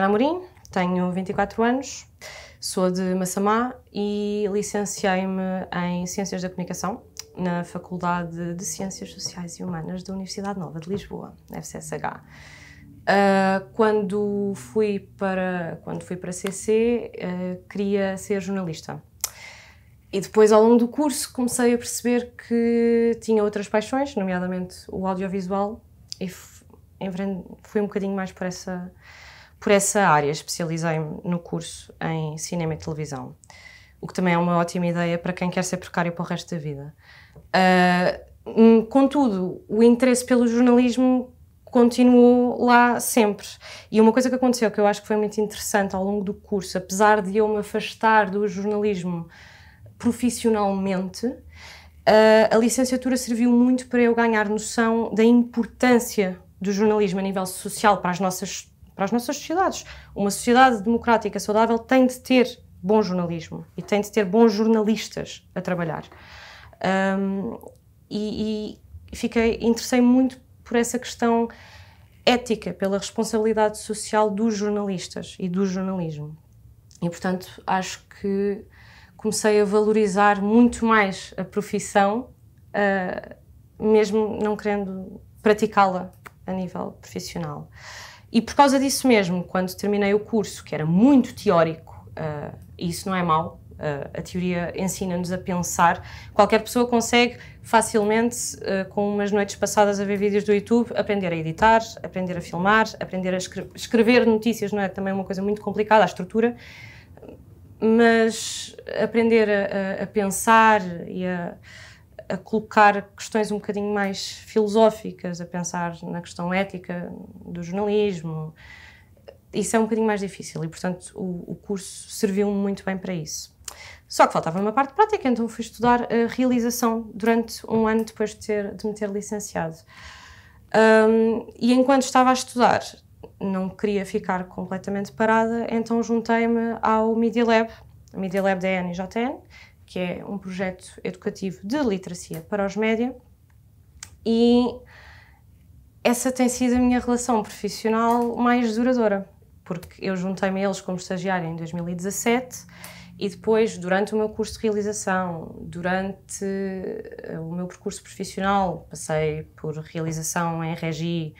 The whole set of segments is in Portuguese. Mariana Amorim, tenho 24 anos, sou de Massamá e licenciei-me em Ciências da Comunicação na Faculdade de Ciências Sociais e Humanas da Universidade Nova de Lisboa, FCSH. Quando fui para CC, queria ser jornalista. E depois, ao longo do curso, comecei a perceber que tinha outras paixões, nomeadamente o audiovisual, e fui um bocadinho mais por essa área. Especializei-me no curso em cinema e televisão, o que também é uma ótima ideia para quem quer ser precário para o resto da vida. Contudo, o interesse pelo jornalismo continuou lá sempre. E uma coisa que aconteceu, que eu acho que foi muito interessante ao longo do curso, apesar de eu me afastar do jornalismo profissionalmente, a licenciatura serviu muito para eu ganhar noção da importância do jornalismo a nível social para as nossas sociedades. Uma sociedade democrática saudável tem de ter bom jornalismo e tem de ter bons jornalistas a trabalhar. Interessei-me muito por essa questão ética, pela responsabilidade social dos jornalistas e do jornalismo. E, portanto, acho que comecei a valorizar muito mais a profissão, mesmo não querendo praticá-la a nível profissional. E por causa disso mesmo, quando terminei o curso, que era muito teórico, e isso não é mau, a teoria ensina-nos a pensar, qualquer pessoa consegue facilmente, com umas noites passadas a ver vídeos do YouTube, aprender a editar, aprender a filmar, aprender a escrever notícias, não é também uma coisa muito complicada, a estrutura. Mas aprender a pensar e a colocar questões um bocadinho mais filosóficas, a pensar na questão ética do jornalismo, isso é um bocadinho mais difícil e, portanto, o curso serviu-me muito bem para isso. Só que faltava uma parte prática, então fui estudar a realização durante um ano depois de me ter licenciado. E enquanto estava a estudar, não queria ficar completamente parada, então juntei-me ao MediaLab, a MediaLab da ENJN, que é um projeto educativo de literacia para os média, e essa tem sido a minha relação profissional mais duradoura, porque eu juntei-me a eles como estagiária em 2017 e depois, durante o meu curso de realização, durante o meu percurso profissional, passei por realização em RGI,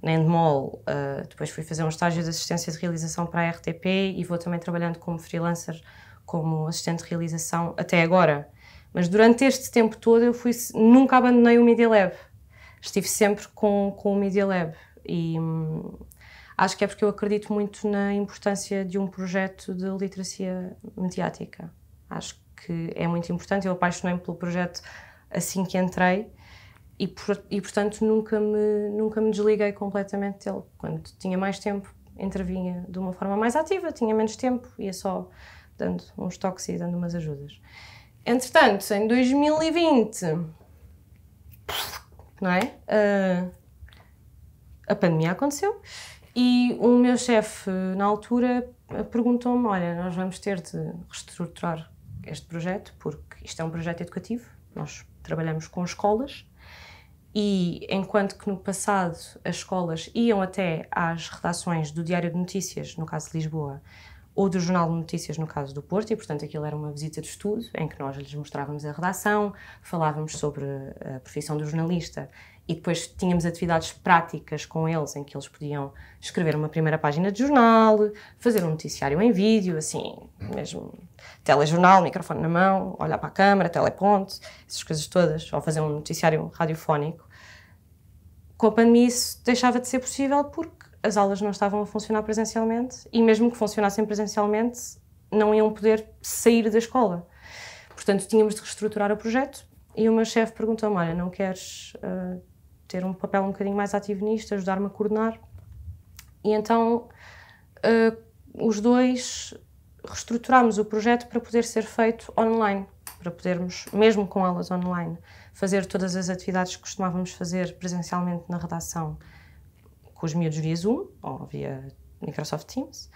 na Endmol, depois fui fazer um estágio de assistência de realização para a RTP e vou também trabalhando como freelancer, como assistente de realização até agora. Mas durante este tempo todo eu nunca abandonei o MediaLab. Estive sempre com o MediaLab e acho que é porque eu acredito muito na importância de um projeto de literacia mediática. Acho que é muito importante, eu apaixonei-me pelo projeto assim que entrei. E, portanto, nunca me desliguei completamente dele. Quando tinha mais tempo, intervinha de uma forma mais ativa, tinha menos tempo, ia só dando uns toques e dando umas ajudas. Entretanto, em 2020, não é? A pandemia aconteceu e o meu chefe, na altura, perguntou-me: olha, nós vamos ter de reestruturar este projeto, porque isto é um projeto educativo, nós trabalhamos com escolas, e enquanto que no passado as escolas iam até às redações do Diário de Notícias, no caso de Lisboa, ou do Jornal de Notícias, no caso do Porto, e portanto aquilo era uma visita de estudo em que nós lhes mostrávamos a redação, falávamos sobre a profissão do jornalista e depois tínhamos atividades práticas com eles em que eles podiam escrever uma primeira página de jornal, fazer um noticiário em vídeo, assim, mesmo telejornal, microfone na mão, olhar para a câmara, teleponto, essas coisas todas, ou fazer um noticiário radiofónico. Com a pandemia isso deixava de ser possível porque as aulas não estavam a funcionar presencialmente e mesmo que funcionassem presencialmente não iam poder sair da escola. Portanto, tínhamos de reestruturar o projeto e o meu chefe perguntou-me: olha, não queres ter um papel um bocadinho mais ativo nisto, ajudar-me a coordenar? E então os dois reestruturámos o projeto para poder ser feito online, para podermos, mesmo com aulas online, fazer todas as atividades que costumávamos fazer presencialmente na redação com os miúdos via Zoom ou via Microsoft Teams.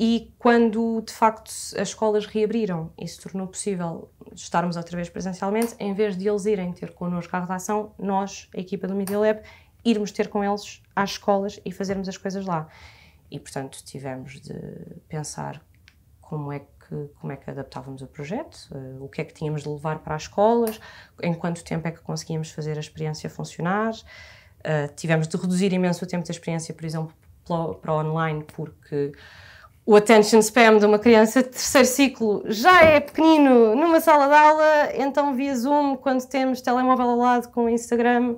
E quando, de facto, as escolas reabriram e se tornou possível estarmos outra vez presencialmente, em vez de eles irem ter connosco à redação, nós, a equipa do MediaLab, irmos ter com eles às escolas e fazermos as coisas lá. E, portanto, tivemos de pensar como é que adaptávamos o projeto, o que é que tínhamos de levar para as escolas, em quanto tempo é que conseguíamos fazer a experiência funcionar. Tivemos de reduzir imenso o tempo da experiência, por exemplo, para online, porque o attention spam de uma criança de terceiro ciclo já é pequenino numa sala de aula, então via Zoom, quando temos telemóvel ao lado com o Instagram,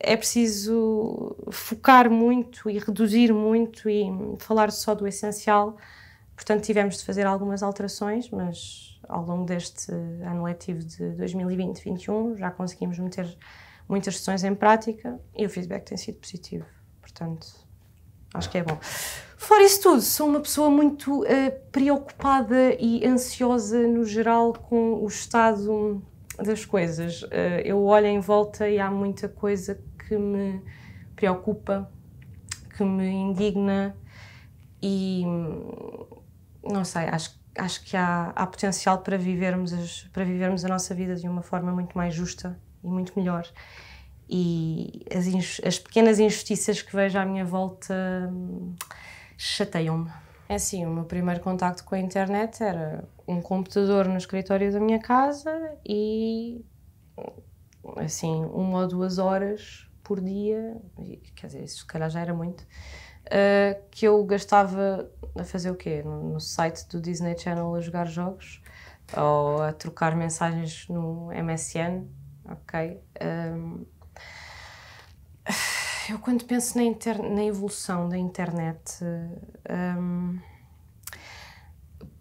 é preciso focar muito e reduzir muito e falar só do essencial. Portanto, tivemos de fazer algumas alterações, mas ao longo deste ano letivo de 2020-21 já conseguimos meter muitas sessões em prática e o feedback tem sido positivo. Portanto, acho que é bom. Fora isso tudo, sou uma pessoa muito preocupada e ansiosa no geral com o estado das coisas. Eu olho em volta e há muita coisa que me preocupa, que me indigna e não sei, acho que há potencial para vivermos a nossa vida de uma forma muito mais justa e muito melhor. E as pequenas injustiças que vejo à minha volta chateiam-me. É assim, o meu primeiro contacto com a internet era um computador no escritório da minha casa e, assim, 1 ou 2 horas por dia, quer dizer, isso se calhar já era muito, que eu gastava a fazer o quê? No site do Disney Channel a jogar jogos ou a trocar mensagens no MSN, ok? Eu quando penso na evolução da internet,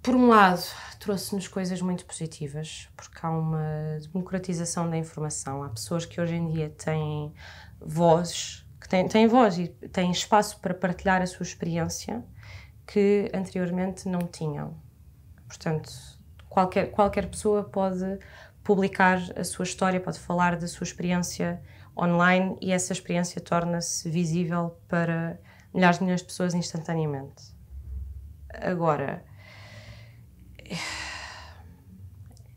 por um lado trouxe-nos coisas muito positivas, porque há uma democratização da informação, há pessoas que hoje em dia têm voz, que têm voz e têm espaço para partilhar a sua experiência que anteriormente não tinham. Portanto, qualquer pessoa pode publicar a sua história, pode falar da sua experiência online e essa experiência torna-se visível para milhares e milhões de pessoas instantaneamente. Agora,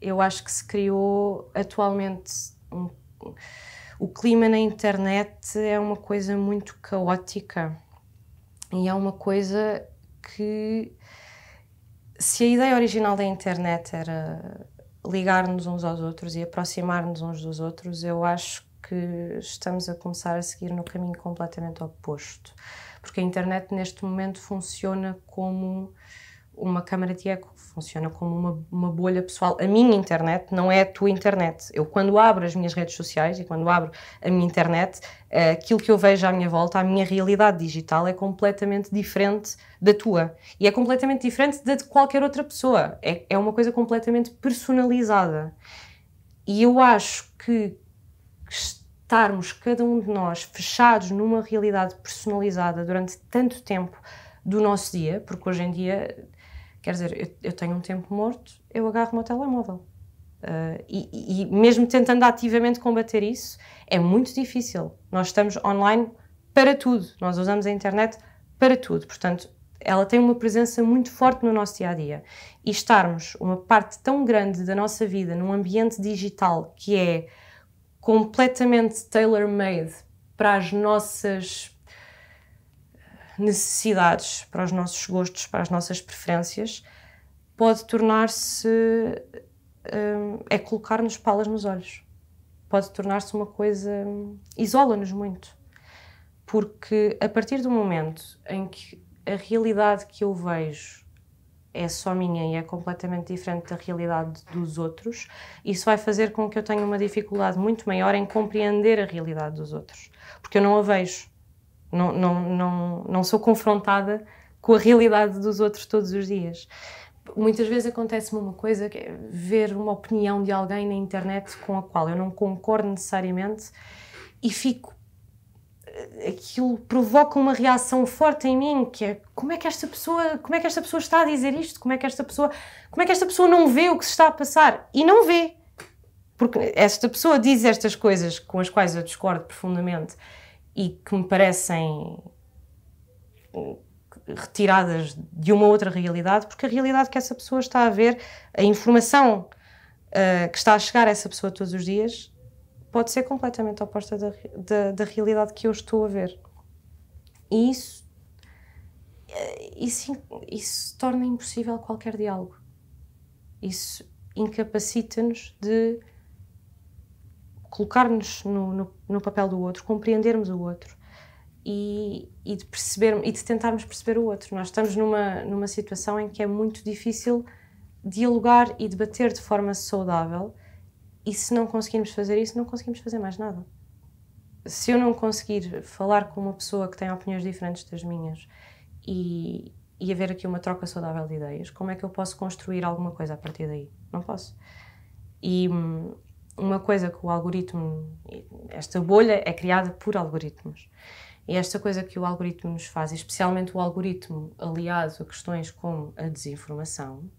eu acho que se criou atualmente o clima na internet é uma coisa muito caótica e é uma coisa que, se a ideia original da internet era ligar-nos uns aos outros e aproximar-nos uns dos outros, eu acho que estamos a começar a seguir no caminho completamente oposto. Porque a internet neste momento funciona como uma câmara de eco, funciona como uma bolha pessoal. A minha internet não é a tua internet. Eu quando abro as minhas redes sociais e quando abro a minha internet, aquilo que eu vejo à minha volta, a minha realidade digital é completamente diferente da tua. E é completamente diferente da de qualquer outra pessoa. É uma coisa completamente personalizada. E eu acho que estarmos, cada um de nós, fechados numa realidade personalizada durante tanto tempo do nosso dia, porque hoje em dia, quer dizer, eu tenho um tempo morto, eu agarro o meu telemóvel. E mesmo tentando ativamente combater isso, é muito difícil. Nós estamos online para tudo, nós usamos a internet para tudo, portanto, ela tem uma presença muito forte no nosso dia-a-dia. E estarmos uma parte tão grande da nossa vida num ambiente digital que é completamente tailor-made para as nossas necessidades, para os nossos gostos, para as nossas preferências, pode tornar-se... é colocar-nos palas nos olhos. Pode tornar-se uma coisa... isola-nos muito. Porque a partir do momento em que a realidade que eu vejo é só minha e é completamente diferente da realidade dos outros, isso vai fazer com que eu tenha uma dificuldade muito maior em compreender a realidade dos outros, porque eu não a vejo, não sou confrontada com a realidade dos outros todos os dias. Muitas vezes acontece-me uma coisa, que é ver uma opinião de alguém na internet com a qual eu não concordo necessariamente e fico... aquilo provoca uma reação forte em mim, que é como é que esta pessoa está a dizer isto, como é que esta pessoa não vê o que se está a passar, e não vê, porque esta pessoa diz estas coisas com as quais eu discordo profundamente e que me parecem retiradas de uma outra realidade, porque a realidade que essa pessoa está a ver, a informação que está a chegar a essa pessoa todos os dias, pode ser completamente oposta da realidade que eu estou a ver. E isso torna impossível qualquer diálogo. Isso incapacita-nos de colocar-nos no papel do outro, compreendermos o outro e de tentarmos perceber o outro. Nós estamos numa situação em que é muito difícil dialogar e debater de forma saudável, e se não conseguirmos fazer isso, não conseguimos fazer mais nada. Se eu não conseguir falar com uma pessoa que tem opiniões diferentes das minhas e haver aqui uma troca saudável de ideias, como é que eu posso construir alguma coisa a partir daí? Não posso. E uma coisa que o algoritmo, esta bolha é criada por algoritmos, e esta coisa que o algoritmo nos faz, especialmente o algoritmo aliado a questões como a desinformação,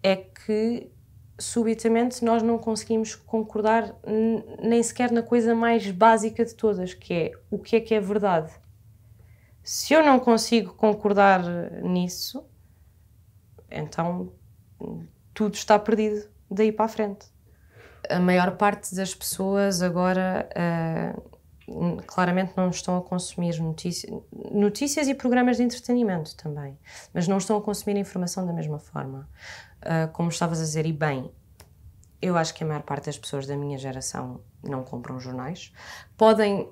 é que subitamente nós não conseguimos concordar nem sequer na coisa mais básica de todas, que é o que é verdade. Se eu não consigo concordar nisso, então tudo está perdido daí para a frente. A maior parte das pessoas agora claramente não estão a consumir notícias e programas de entretenimento também, mas não estão a consumir informação da mesma forma. Como estavas a dizer, e bem, eu acho que a maior parte das pessoas da minha geração não compram jornais. Podem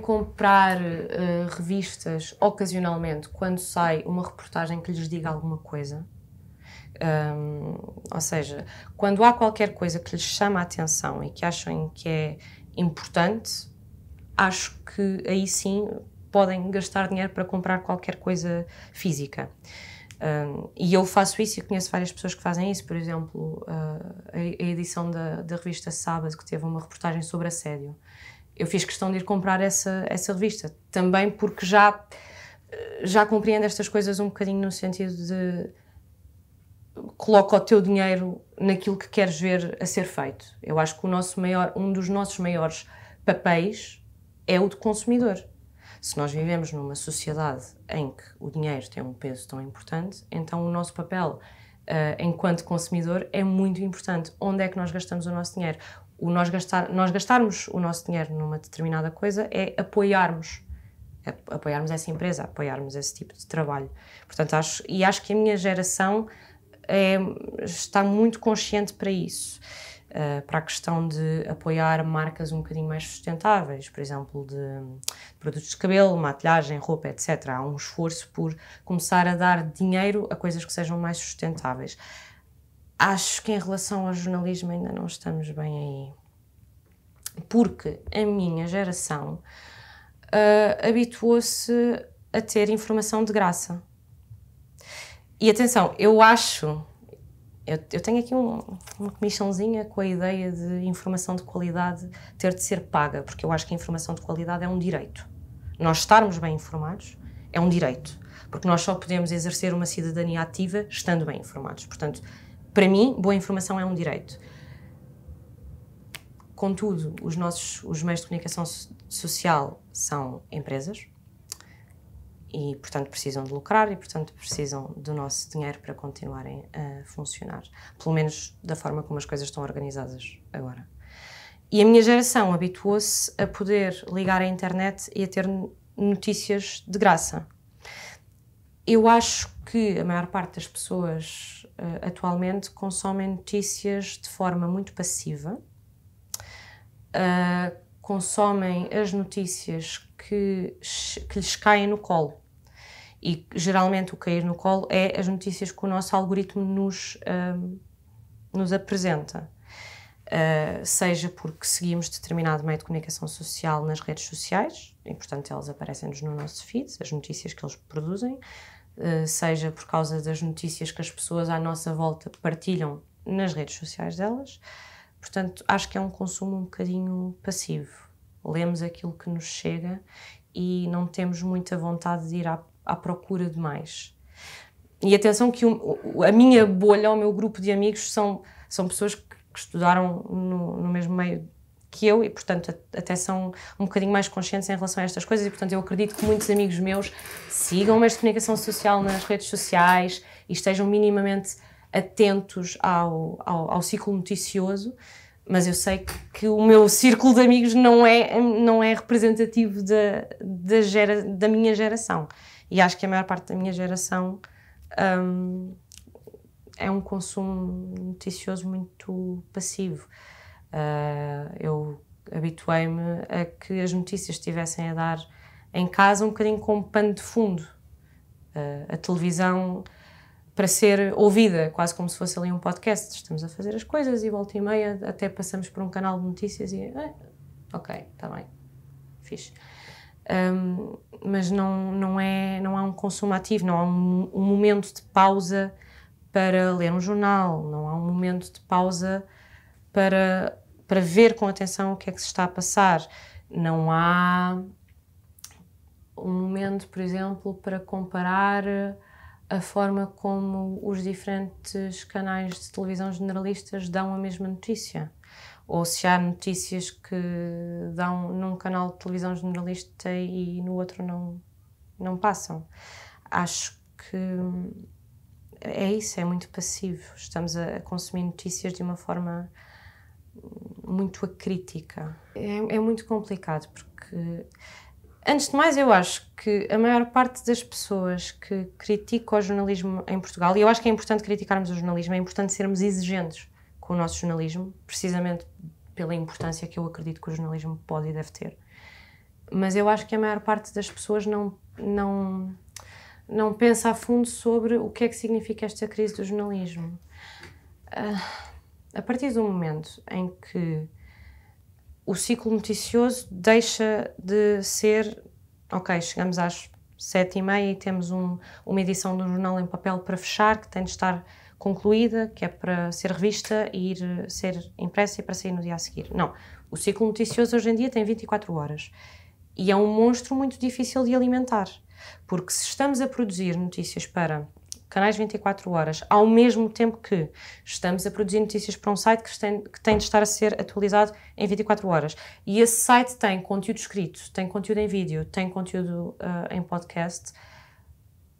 comprar revistas ocasionalmente quando sai uma reportagem que lhes diga alguma coisa. Ou seja, quando há qualquer coisa que lhes chama a atenção e que acham que é importante, acho que aí sim podem gastar dinheiro para comprar qualquer coisa física. E eu faço isso e conheço várias pessoas que fazem isso. Por exemplo, a edição da revista Sábado, que teve uma reportagem sobre assédio. Eu fiz questão de ir comprar essa revista, também porque já compreendo estas coisas um bocadinho no sentido de coloca o teu dinheiro naquilo que queres ver a ser feito. Eu acho que um dos nossos maiores papéis é o de consumidor. Se nós vivemos numa sociedade em que o dinheiro tem um peso tão importante, então o nosso papel enquanto consumidor é muito importante. Onde é que nós gastamos o nosso dinheiro? Nós gastarmos o nosso dinheiro numa determinada coisa é apoiarmos essa empresa, apoiarmos esse tipo de trabalho. Portanto, acho que a minha geração está muito consciente para isso, para a questão de apoiar marcas um bocadinho mais sustentáveis, por exemplo, de produtos de cabelo, maquilhagem, roupa, etc. Há um esforço por começar a dar dinheiro a coisas que sejam mais sustentáveis. Acho que em relação ao jornalismo ainda não estamos bem aí, porque a minha geração habituou-se a ter informação de graça. E atenção, eu acho, eu tenho aqui uma comissãozinha com a ideia de informação de qualidade ter de ser paga, porque eu acho que a informação de qualidade é um direito. Nós estarmos bem informados é um direito, porque nós só podemos exercer uma cidadania ativa estando bem informados. Portanto, para mim, boa informação é um direito. Contudo, os meios de comunicação social são empresas, e, portanto, precisam de lucrar e, portanto, precisam do nosso dinheiro para continuarem a funcionar. Pelo menos da forma como as coisas estão organizadas agora. E a minha geração habituou-se a poder ligar à internet e a ter notícias de graça. Eu acho que a maior parte das pessoas atualmente consomem notícias de forma muito passiva, consomem as notícias que lhes caem no colo. E geralmente o cair no colo é as notícias que o nosso algoritmo nos apresenta. Seja porque seguimos determinado meio de comunicação social nas redes sociais, e portanto elas aparecem-nos no nosso feed, as notícias que eles produzem, seja por causa das notícias que as pessoas à nossa volta partilham nas redes sociais delas. Portanto, acho que é um consumo um bocadinho passivo. Lemos aquilo que nos chega e não temos muita vontade de ir à procura de mais. E atenção que a minha bolha, o meu grupo de amigos, são pessoas que estudaram no mesmo meio que eu e, portanto, até são um bocadinho mais conscientes em relação a estas coisas e, portanto, eu acredito que muitos amigos meus sigam meios de comunicação social nas redes sociais e estejam minimamente atentos ao ciclo noticioso, Mas eu sei que o meu círculo de amigos não é representativo da minha geração. E acho que a maior parte da minha geração é um consumo noticioso muito passivo. Eu habituei-me a que as notícias estivessem a dar em casa um bocadinho como pano de fundo. A televisão para ser ouvida, quase como se fosse ali um podcast. Estamos a fazer as coisas e volta e meia até passamos por um canal de notícias e... ok, está bem, fixe. Mas não há um consumo ativo, não há um momento de pausa para ler um jornal, não há um momento de pausa para ver com atenção o que é que se está a passar. Não há um momento, por exemplo, para comparar a forma como os diferentes canais de televisão generalistas dão a mesma notícia. Ou se há notícias que dão num canal de televisão generalista e no outro não passam. Acho que é isso, é muito passivo. Estamos a consumir notícias de uma forma muito acrítica. É muito complicado porque... Antes de mais, eu acho que a maior parte das pessoas que criticam o jornalismo em Portugal, e eu acho que é importante criticarmos o jornalismo, é importante sermos exigentes com o nosso jornalismo, precisamente pela importância que eu acredito que o jornalismo pode e deve ter. Mas eu acho que a maior parte das pessoas não pensa a fundo sobre o que é que significa esta crise do jornalismo. A partir do momento em que o ciclo noticioso deixa de ser, ok, chegamos às 7h30 e temos uma edição do jornal em papel para fechar, que tem de estar concluída, que é para ser revista e ir ser impressa e para sair no dia a seguir. Não, o ciclo noticioso hoje em dia tem 24 horas e é um monstro muito difícil de alimentar, porque se estamos a produzir notícias para canais 24 horas, ao mesmo tempo que estamos a produzir notícias para um site que tem de estar a ser atualizado em 24 horas. E esse site tem conteúdo escrito, tem conteúdo em vídeo, tem conteúdo em podcast.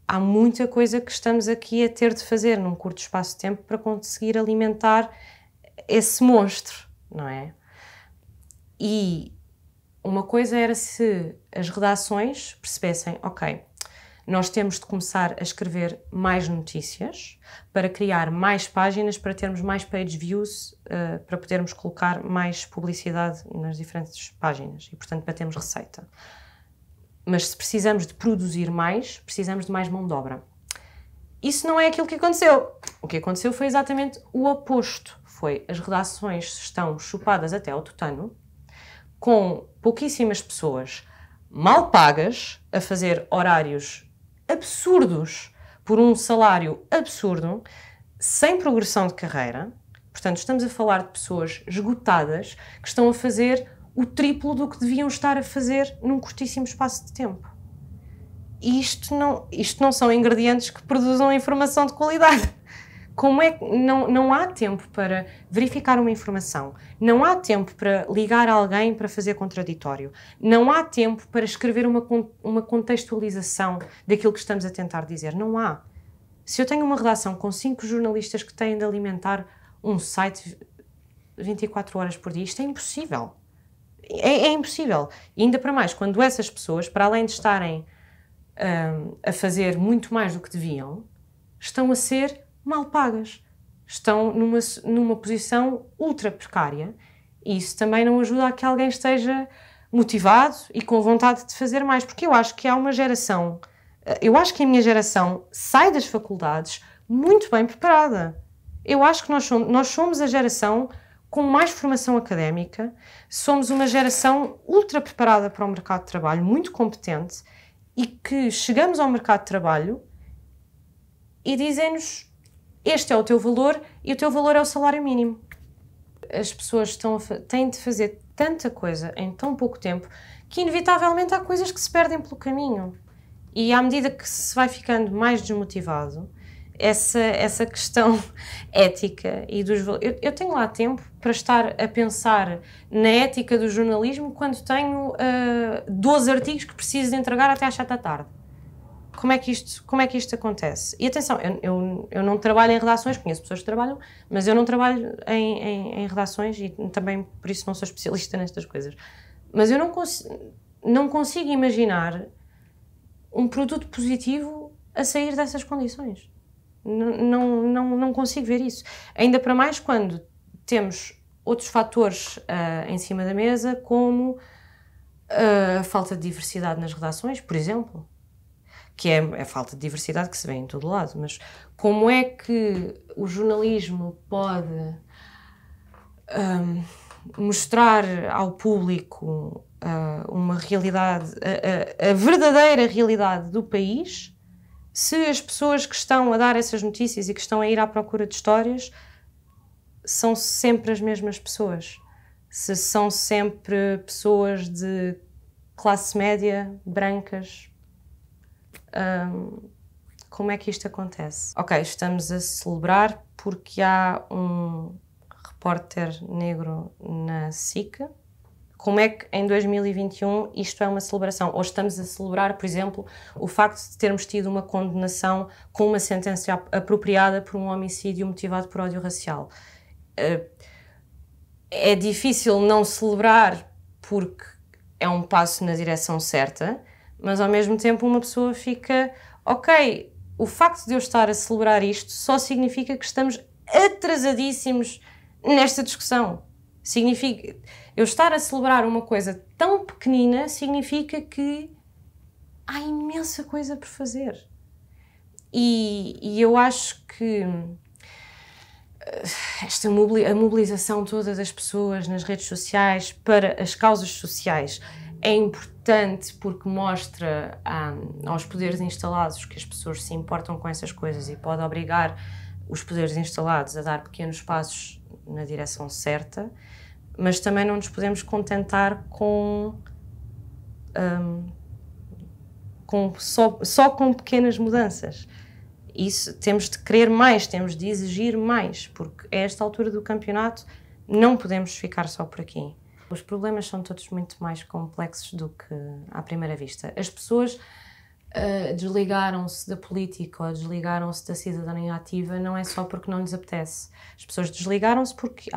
Há muita coisa que estamos aqui a ter de fazer num curto espaço de tempo para conseguir alimentar esse monstro, não é? E uma coisa era se as redações percebessem, ok, nós temos de começar a escrever mais notícias para criar mais páginas, para termos mais page views, para podermos colocar mais publicidade nas diferentes páginas e, portanto, para termos receita. Mas se precisamos de produzir mais, precisamos de mais mão de obra. Isso não é aquilo que aconteceu. O que aconteceu foi exatamente o oposto. Foi, as redações estão chupadas até ao tutano, com pouquíssimas pessoas mal pagas a fazer horários absurdos, por um salário absurdo, sem progressão de carreira. Portanto, estamos a falar de pessoas esgotadas que estão a fazer o triplo do que deviam estar a fazer num curtíssimo espaço de tempo. E isto não são ingredientes que produzam informação de qualidade. Como é que não há tempo para verificar uma informação? Não há tempo para ligar a alguém para fazer contraditório? Não há tempo para escrever uma contextualização daquilo que estamos a tentar dizer? Não há. Se eu tenho uma redação com 5 jornalistas que têm de alimentar um site 24 horas por dia, isto é impossível. É impossível. E ainda para mais, quando essas pessoas, para além de estarem a fazer muito mais do que deviam, estão a ser mal pagas, estão numa posição ultra precária e isso também não ajuda a que alguém esteja motivado e com vontade de fazer mais, porque eu acho que há uma geração, eu acho que a minha geração sai das faculdades muito bem preparada. Eu acho que nós somos a geração com mais formação académica, somos uma geração ultra preparada para o mercado de trabalho, muito competente, e que chegamos ao mercado de trabalho e dizem-nos: este é o teu valor e o teu valor é o salário mínimo. As pessoas têm de fazer tanta coisa em tão pouco tempo que inevitavelmente há coisas que se perdem pelo caminho. E à medida que se vai ficando mais desmotivado, essa questão ética e dos valores... Eu tenho lá tempo para estar a pensar na ética do jornalismo quando tenho 12 artigos que preciso de entregar até às 7 da tarde. Como é que isto acontece? E atenção, eu não trabalho em redações, conheço pessoas que trabalham, mas eu não trabalho em redações e também por isso não sou especialista nestas coisas. Mas eu não consigo imaginar um produto positivo a sair dessas condições. Não consigo ver isso. Ainda para mais quando temos outros fatores em cima da mesa, como a falta de diversidade nas redações, por exemplo. Que é a falta de diversidade que se vê em todo lado, mas como é que o jornalismo pode mostrar ao público uma realidade, a verdadeira realidade do país, se as pessoas que estão a dar essas notícias e que estão a ir à procura de histórias são sempre as mesmas pessoas? Se são sempre pessoas de classe média, brancas? Como é que isto acontece? Ok, estamos a celebrar porque há um repórter negro na SIC. Como é que em 2021 isto é uma celebração? Ou estamos a celebrar, por exemplo, o facto de termos tido uma condenação com uma sentença apropriada por um homicídio motivado por ódio racial? É difícil não celebrar porque é um passo na direção certa, mas ao mesmo tempo uma pessoa fica, ok, o facto de eu estar a celebrar isto só significa que estamos atrasadíssimos nesta discussão. Significa, eu estar a celebrar uma coisa tão pequenina significa que há imensa coisa por fazer. E eu acho que esta mobilização toda das pessoas nas redes sociais para as causas sociais é importante porque mostra aos poderes instalados que as pessoas se importam com essas coisas e pode obrigar os poderes instalados a dar pequenos passos na direção certa, mas também não nos podemos contentar com pequenas mudanças. Isso temos de querer mais, temos de exigir mais, porque a esta altura do campeonato não podemos ficar só por aqui. Os problemas são todos muito mais complexos do que à primeira vista. As pessoas desligaram-se da política ou desligaram-se da cidadania ativa não é só porque não lhes apetece. As pessoas desligaram-se porque,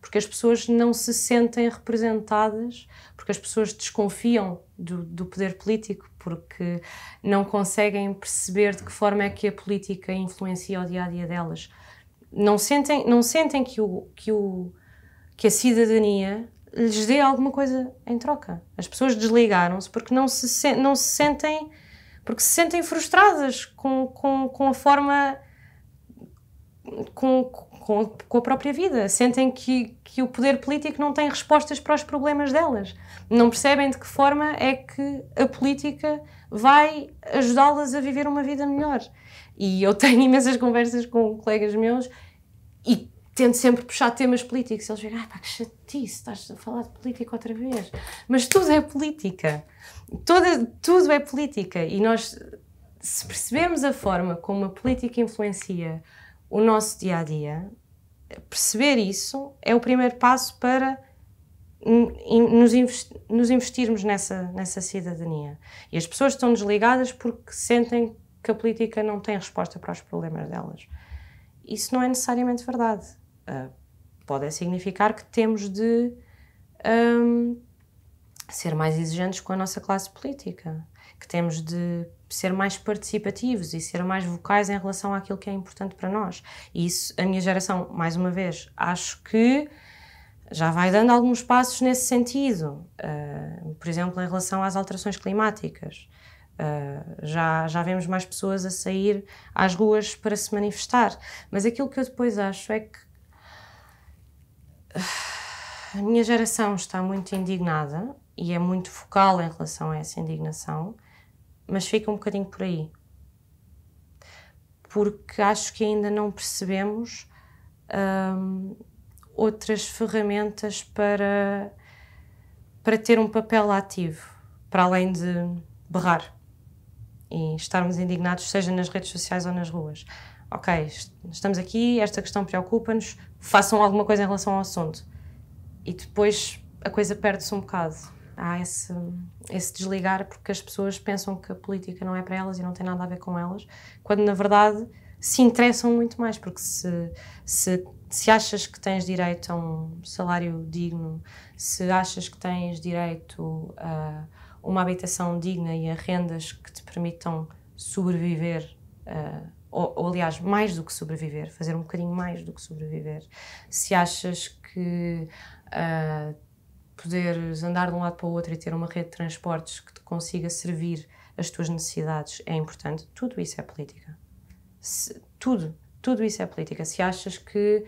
porque as pessoas não se sentem representadas, porque as pessoas desconfiam do poder político, porque não conseguem perceber de que forma é que a política influencia o dia-a-dia delas. Não sentem que a cidadania lhes dê alguma coisa em troca. As pessoas desligaram-se porque não se sentem, porque se sentem frustradas com a forma, com a própria vida. Sentem que o poder político não tem respostas para os problemas delas. Não percebem de que forma é que a política vai ajudá-las a viver uma vida melhor. E eu tenho imensas conversas com colegas meus e tento sempre puxar temas políticos. Eles dizem, pá, que chatice, estás a falar de política outra vez. Mas tudo é política. Tudo é política. E nós, se percebemos a forma como a política influencia o nosso dia-a-dia, perceber isso é o primeiro passo para nos investirmos nessa cidadania. E as pessoas estão desligadas porque sentem que a política não tem resposta para os problemas delas. Isso não é necessariamente verdade. Pode significar que temos de ser mais exigentes com a nossa classe política, que temos de ser mais participativos e ser mais vocais em relação àquilo que é importante para nós. E isso, a minha geração, mais uma vez, acho que já vai dando alguns passos nesse sentido. Por exemplo, em relação às alterações climáticas. Já vemos mais pessoas a sair às ruas para se manifestar. Mas aquilo que eu depois acho é que a minha geração está muito indignada e é muito focal em relação a essa indignação, mas fica um bocadinho por aí. Porque acho que ainda não percebemos outras ferramentas para ter um papel ativo, para além de berrar e estarmos indignados, seja nas redes sociais ou nas ruas. Ok, estamos aqui, esta questão preocupa-nos, façam alguma coisa em relação ao assunto. E depois a coisa perde-se um bocado. há esse desligar porque as pessoas pensam que a política não é para elas e não tem nada a ver com elas, quando na verdade se interessam muito mais, porque se achas que tens direito a um salário digno, se achas que tens direito a uma habitação digna e a rendas que te permitam sobreviver, ou aliás, mais do que sobreviver, fazer um bocadinho mais do que sobreviver, se achas que poderes andar de um lado para o outro e ter uma rede de transportes que te consiga servir as tuas necessidades é importante, tudo isso é política. Tudo isso é política. Se achas que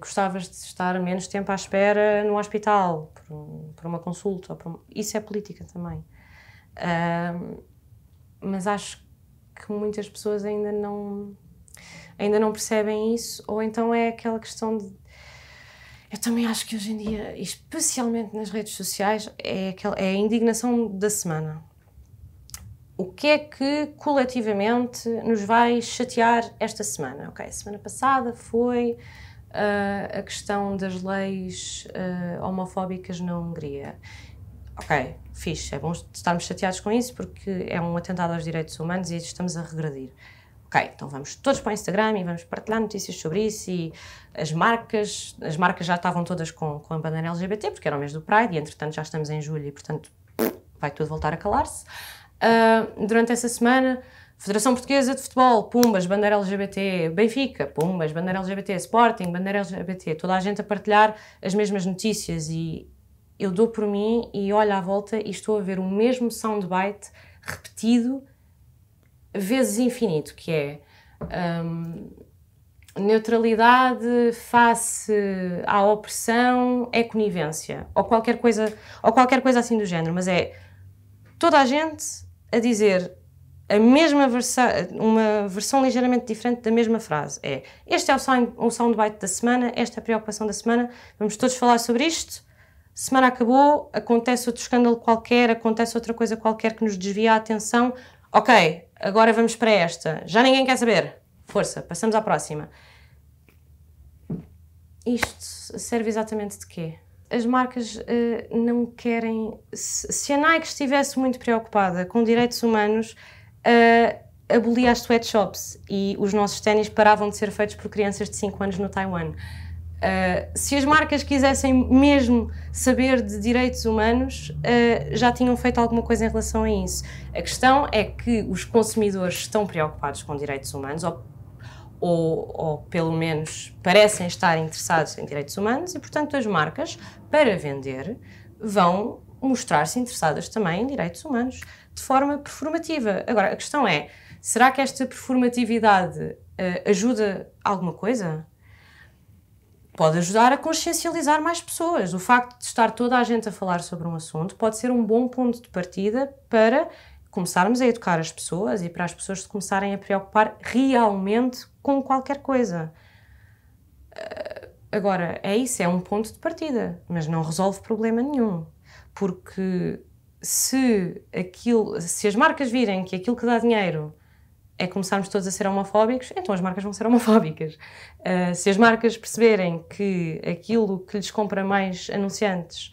gostavas de estar menos tempo à espera no hospital por uma consulta, isso é política também. Mas acho que muitas pessoas ainda não percebem isso, ou então é aquela questão de... Eu também acho que hoje em dia, especialmente nas redes sociais, é a indignação da semana. O que é que coletivamente nos vai chatear esta semana? Ok, a semana passada foi a questão das leis homofóbicas na Hungria. Ok, fixe, é bom estarmos chateados com isso porque é um atentado aos direitos humanos e estamos a regredir. Ok, então vamos todos para o Instagram e vamos partilhar notícias sobre isso, e as marcas já estavam todas com a bandeira LGBT porque era o mês do Pride e entretanto já estamos em julho e portanto vai tudo voltar a calar-se. Durante essa semana, Federação Portuguesa de Futebol, pumbas, bandeira LGBT, Benfica, pumbas, bandeira LGBT, Sporting, bandeira LGBT, toda a gente a partilhar as mesmas notícias, e eu dou por mim e olho à volta e estou a ver o mesmo soundbite repetido vezes infinito, que é neutralidade face à opressão é conivência, ou qualquer coisa assim do género, mas é toda a gente a dizer a mesma versão, uma versão ligeiramente diferente da mesma frase. É, este é o soundbite da semana, esta é a preocupação da semana, vamos todos falar sobre isto, semana acabou, acontece outro escândalo qualquer, acontece outra coisa qualquer que nos desvia a atenção, ok, agora vamos para esta, já ninguém quer saber, força, passamos à próxima. Isto serve exatamente de quê? As marcas não querem... Se a Nike estivesse muito preocupada com direitos humanos, abolia as sweatshops e os nossos ténis paravam de ser feitos por crianças de 5 anos no Taiwan. Se as marcas quisessem mesmo saber de direitos humanos, já tinham feito alguma coisa em relação a isso. A questão é que os consumidores estão preocupados com direitos humanos, ou pelo menos parecem estar interessados em direitos humanos, e portanto as marcas, para vender, vão mostrar-se interessadas também em direitos humanos de forma performativa. Agora, a questão é, será que esta performatividade ajuda alguma coisa? Pode ajudar a consciencializar mais pessoas. O facto de estar toda a gente a falar sobre um assunto pode ser um bom ponto de partida para começarmos a educar as pessoas e para as pessoas se começarem a preocupar realmente com qualquer coisa. Agora, é isso, é um ponto de partida, mas não resolve problema nenhum, porque se as marcas virem que aquilo que dá dinheiro é começarmos todos a ser homofóbicos, então as marcas vão ser homofóbicas. Se as marcas perceberem que aquilo que lhes compra mais anunciantes,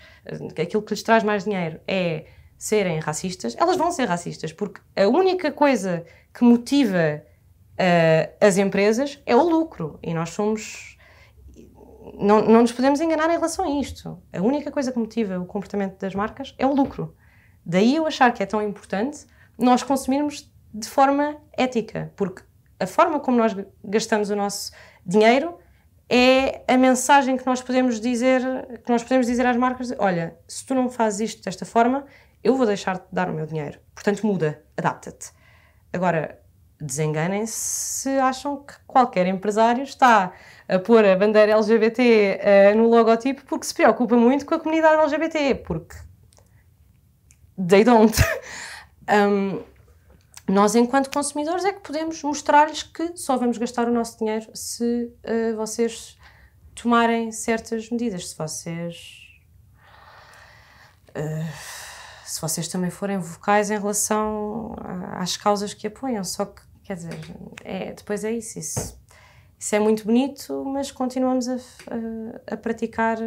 aquilo que lhes traz mais dinheiro é serem racistas, elas vão ser racistas, porque a única coisa que motiva as empresas é o lucro, e nós somos... Não nos podemos enganar em relação a isto. A única coisa que motiva o comportamento das marcas é o lucro. Daí eu achar que é tão importante nós consumirmos de forma ética, porque a forma como nós gastamos o nosso dinheiro é a mensagem que nós podemos dizer, às marcas: olha, se tu não fazes isto desta forma, eu vou deixar de dar o meu dinheiro. Portanto, muda, adapta-te. Agora, desenganem-se se acham que qualquer empresário está a pôr a bandeira LGBT no logotipo porque se preocupa muito com a comunidade LGBT, porque they don't. Nós, enquanto consumidores, é que podemos mostrar-lhes que só vamos gastar o nosso dinheiro se vocês tomarem certas medidas, se vocês também forem vocais em relação às causas que apoiam. Só que, quer dizer, depois é isso é muito bonito, mas continuamos a praticar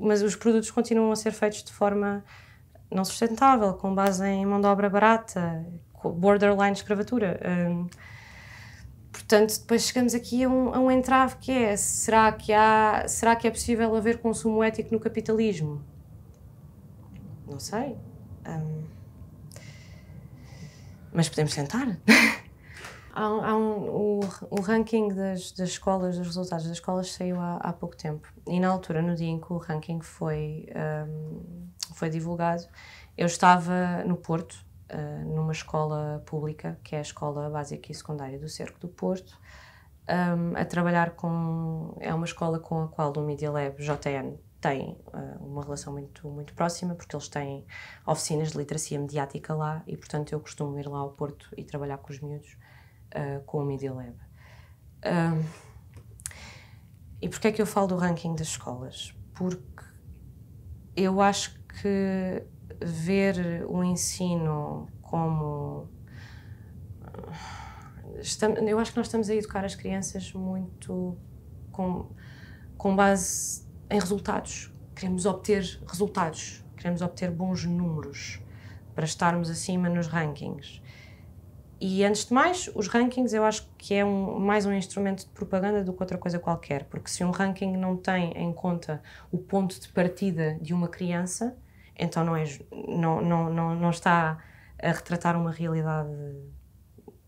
mas os produtos continuam a ser feitos de forma não sustentável, com base em mão de obra barata, borderline escravatura. Portanto, depois chegamos aqui a um entrave que é, será que é possível haver consumo ético no capitalismo? Não sei. Mas podemos tentar. O ranking das escolas, dos resultados das escolas, saiu há pouco tempo. E na altura, no dia em que o ranking foi divulgado, eu estava no Porto, numa escola pública, que é a Escola Básica e Secundária do Cerco do Porto, a trabalhar com... É uma escola com a qual o MediaLab JN tem uma relação muito, muito próxima, porque eles têm oficinas de literacia mediática lá e, portanto, eu costumo ir lá ao Porto e trabalhar com os miúdos, com o MediaLab. E porquê é que eu falo do ranking das escolas? Porque eu acho que ver o ensino como... Eu acho que nós estamos a educar as crianças muito com base em resultados. Queremos obter resultados, queremos obter bons números para estarmos acima nos rankings. E, antes de mais, os rankings eu acho que é mais um instrumento de propaganda do que outra coisa qualquer, porque se um ranking não tem em conta o ponto de partida de uma criança, então não está a retratar uma realidade,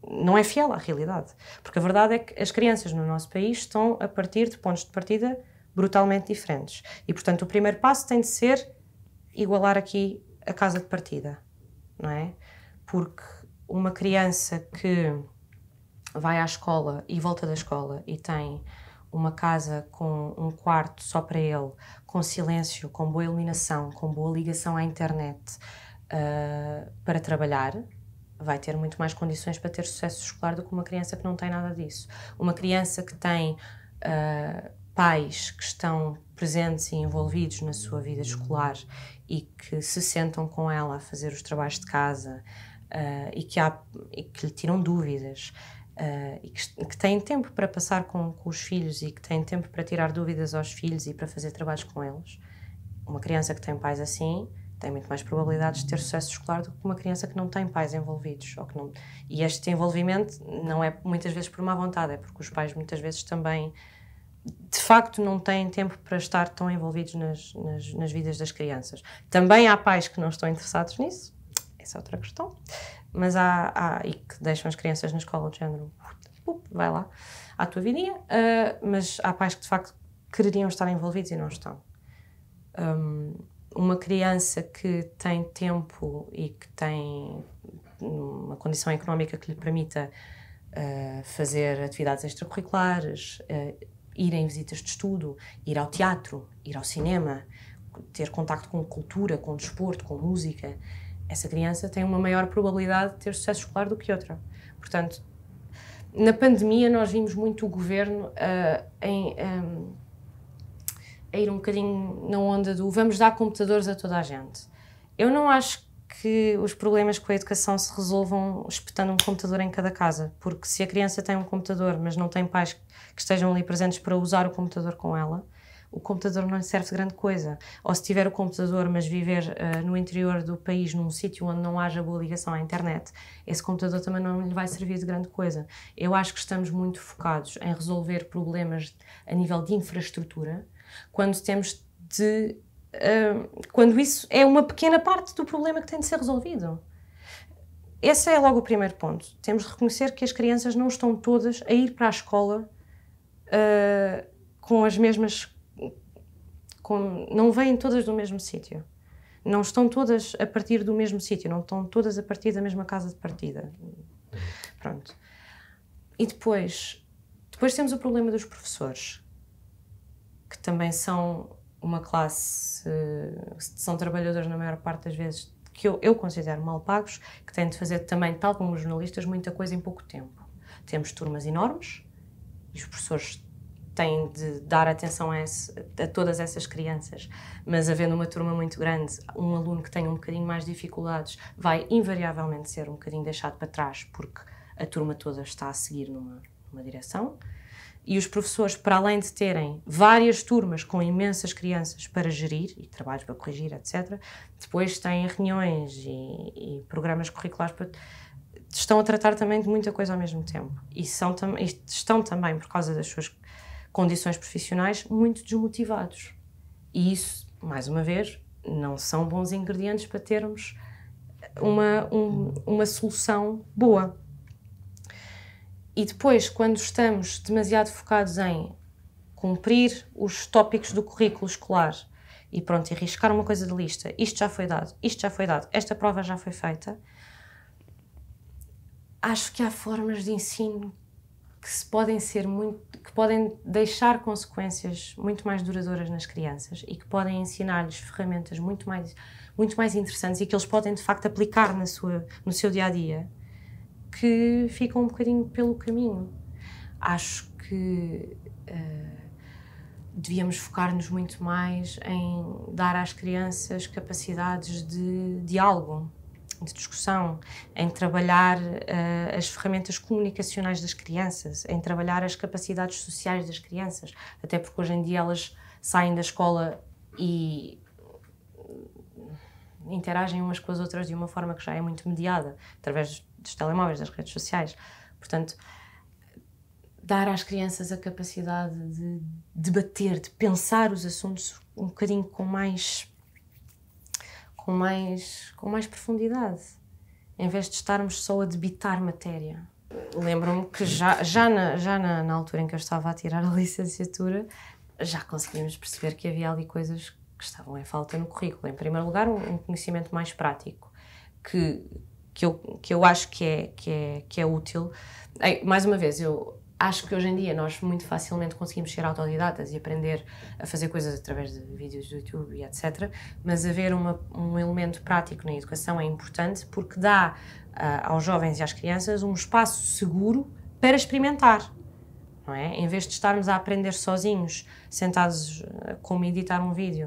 não é fiel à realidade. Porque a verdade é que as crianças no nosso país estão a partir de pontos de partida brutalmente diferentes. E, portanto, o primeiro passo tem de ser igualar aqui a casa de partida, não é? Porque uma criança que vai à escola e volta da escola e tem uma casa com um quarto só para ele, com silêncio, com boa iluminação, com boa ligação à internet, para trabalhar, vai ter muito mais condições para ter sucesso escolar do que uma criança que não tem nada disso. Uma criança que tem pais que estão presentes e envolvidos na sua vida escolar e que se sentam com ela a fazer os trabalhos de casa e que lhe tiram dúvidas, e que têm tempo para passar com os filhos e que têm tempo para tirar dúvidas aos filhos e para fazer trabalhos com eles. Uma criança que tem pais assim tem muito mais probabilidades de ter sucesso escolar do que uma criança que não tem pais envolvidos. Ou que não... E este envolvimento não é muitas vezes por má vontade, é porque os pais muitas vezes também, de facto, não têm tempo para estar tão envolvidos nas vidas das crianças. Também há pais que não estão interessados nisso, essa é outra questão. Mas e que deixam as crianças na escola de género, vai lá à tua vidinha, mas há pais que de facto quereriam estar envolvidos e não estão. Uma criança que tem tempo e que tem uma condição económica que lhe permita fazer atividades extracurriculares, ir em visitas de estudo, ir ao teatro, ir ao cinema, ter contacto com cultura, com desporto, com música, essa criança tem uma maior probabilidade de ter sucesso escolar do que outra. Portanto, na pandemia nós vimos muito o governo a ir um bocadinho na onda do vamos dar computadores a toda a gente. Eu não acho que os problemas com a educação se resolvam espetando um computador em cada casa, porque se a criança tem um computador, mas não tem pais que estejam ali presentes para usar o computador com ela, o computador não serve de grande coisa. Ou se tiver o computador, mas viver no interior do país, num sítio onde não haja boa ligação à internet, esse computador também não lhe vai servir de grande coisa. Eu acho que estamos muito focados em resolver problemas a nível de infraestrutura, quando isso é uma pequena parte do problema que tem de ser resolvido. Esse é logo o primeiro ponto. Temos de reconhecer que as crianças não estão todas a ir para a escola com as mesmas... não vêm todas do mesmo sítio, não estão todas a partir do mesmo sítio, não estão todas a partir da mesma casa de partida. Pronto. E depois temos o problema dos professores, que também são uma classe, são trabalhadores na maior parte das vezes, que eu considero mal pagos, que têm de fazer também, tal como os jornalistas, muita coisa em pouco tempo. Temos turmas enormes e os professores têm de dar atenção a todas essas crianças, mas havendo uma turma muito grande, um aluno que tenha um bocadinho mais dificuldades vai invariavelmente ser um bocadinho deixado para trás, porque a turma toda está a seguir numa direção. E os professores, para além de terem várias turmas com imensas crianças para gerir, e trabalhos para corrigir, etc., depois têm reuniões e programas curriculares para... Estão a tratar também de muita coisa ao mesmo tempo. E estão também, por causa das suas condições profissionais, muito desmotivados. E isso, mais uma vez, não são bons ingredientes para termos uma solução boa. E depois, quando estamos demasiado focados em cumprir os tópicos do currículo escolar e pronto, e riscar uma coisa de lista, isto já foi dado, esta prova já foi feita, acho que há formas de ensino que podem deixar consequências muito mais duradouras nas crianças e que podem ensinar-lhes ferramentas muito mais interessantes e que eles podem, de facto, aplicar no seu dia-a-dia, que ficam um bocadinho pelo caminho. Acho que devíamos focar-nos muito mais em dar às crianças capacidades de diálogo, de discussão, em trabalhar as ferramentas comunicacionais das crianças, em trabalhar as capacidades sociais das crianças, até porque hoje em dia elas saem da escola e interagem umas com as outras de uma forma que já é muito mediada, através dos telemóveis, das redes sociais. Portanto, dar às crianças a capacidade de debater, de pensar os assuntos um bocadinho com mais profundidade, em vez de estarmos só a debitar matéria. Lembro-me que já na altura em que eu estava a tirar a licenciatura, já conseguimos perceber que havia ali coisas que estavam em falta no currículo. Em primeiro lugar, um conhecimento mais prático, que eu acho que é útil. Mais uma vez, eu acho que hoje em dia nós muito facilmente conseguimos ser autodidatas e aprender a fazer coisas através de vídeos do YouTube e etc. Mas haver um elemento prático na educação é importante, porque dá aos jovens e às crianças um espaço seguro para experimentar. Não é? Em vez de estarmos a aprender sozinhos, sentados como editar um vídeo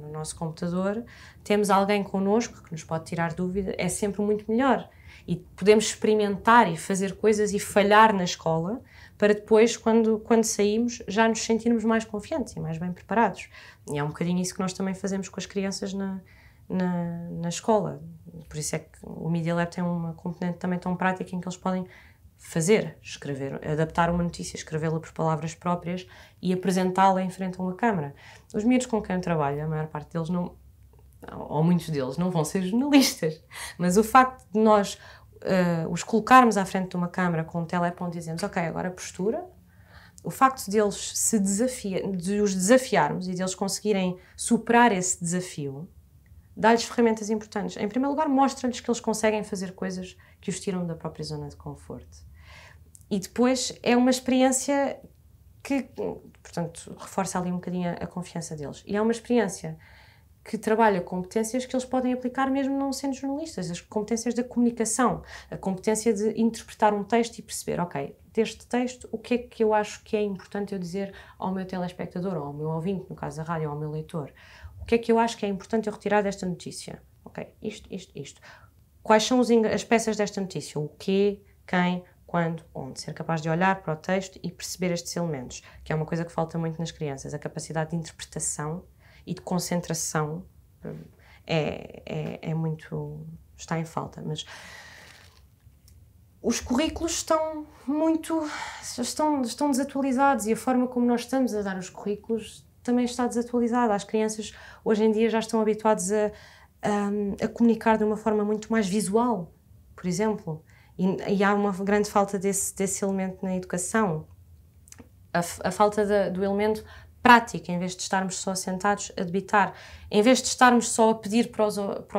no nosso computador, temos alguém connosco que nos pode tirar dúvida, é sempre muito melhor. E podemos experimentar e fazer coisas e falhar na escola, para depois, quando saímos, já nos sentirmos mais confiantes e mais bem preparados. E é um bocadinho isso que nós também fazemos com as crianças na escola. Por isso é que o MediaLab tem uma componente também tão prática, em que eles podem fazer, escrever, adaptar uma notícia, escrevê-la por palavras próprias e apresentá-la em frente a uma câmara. Os miúdos com quem eu trabalho, a maior parte deles não... ou muitos deles, não vão ser jornalistas, mas o facto de nós os colocarmos à frente de uma câmara com um teleponto e dizermos, ok, agora postura, o facto de eles os desafiarmos e de eles conseguirem superar esse desafio, dá-lhes ferramentas importantes. Em primeiro lugar, mostra-lhes que eles conseguem fazer coisas que os tiram da própria zona de conforto. E depois é uma experiência que, portanto, reforça ali um bocadinho a confiança deles. E é uma experiência que trabalha competências que eles podem aplicar mesmo não sendo jornalistas, as competências da comunicação, a competência de interpretar um texto e perceber, ok, deste texto, o que é que eu acho que é importante eu dizer ao meu telespectador, ou ao meu ouvinte, no caso da rádio, ou ao meu leitor? O que é que eu acho que é importante eu retirar desta notícia? Ok, isto. Quais são as peças desta notícia? O quê, quem, quando, onde? Ser capaz de olhar para o texto e perceber estes elementos, que é uma coisa que falta muito nas crianças, a capacidade de interpretação e de concentração é muito... está em falta, mas os currículos estão muito... estão desatualizados, e a forma como nós estamos a dar os currículos também está desatualizada. As crianças hoje em dia já estão habituadas a comunicar de uma forma muito mais visual, por exemplo, e há uma grande falta desse elemento na educação, a falta do elemento prática, em vez de estarmos só sentados a debitar, em vez de estarmos só a pedir para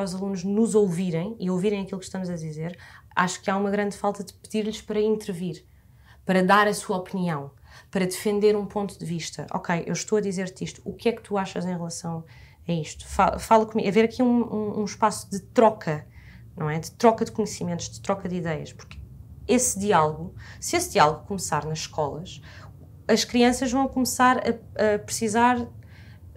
os alunos nos ouvirem e ouvirem aquilo que estamos a dizer, acho que há uma grande falta de pedir-lhes para intervir, para dar a sua opinião, para defender um ponto de vista. Ok, eu estou a dizer-te isto, o que é que tu achas em relação a isto? Fala comigo. Haver aqui um espaço de troca, não é? De troca de conhecimentos, de troca de ideias, porque se esse diálogo começar nas escolas, as crianças vão começar a precisar,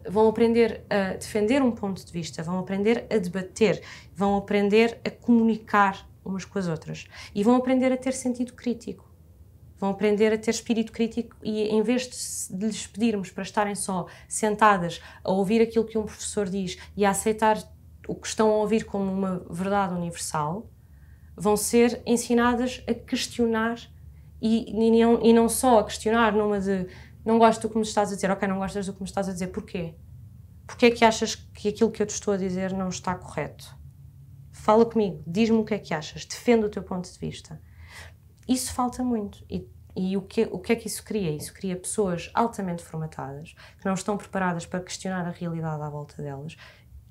vão aprender a defender um ponto de vista, vão aprender a debater, vão aprender a comunicar umas com as outras e vão aprender a ter sentido crítico. Vão aprender a ter espírito crítico e, em vez de lhes pedirmos para estarem só sentadas a ouvir aquilo que um professor diz e a aceitar o que estão a ouvir como uma verdade universal, vão ser ensinadas a questionar e não só a questionar numa de não gosto do que me estás a dizer, ok, não gostas do que me estás a dizer, porquê? Porquê é que achas que aquilo que eu te estou a dizer não está correto? Fala comigo, diz-me o que é que achas, defende o teu ponto de vista. Isso falta muito. E o que é que isso cria? Isso cria pessoas altamente formatadas, que não estão preparadas para questionar a realidade à volta delas.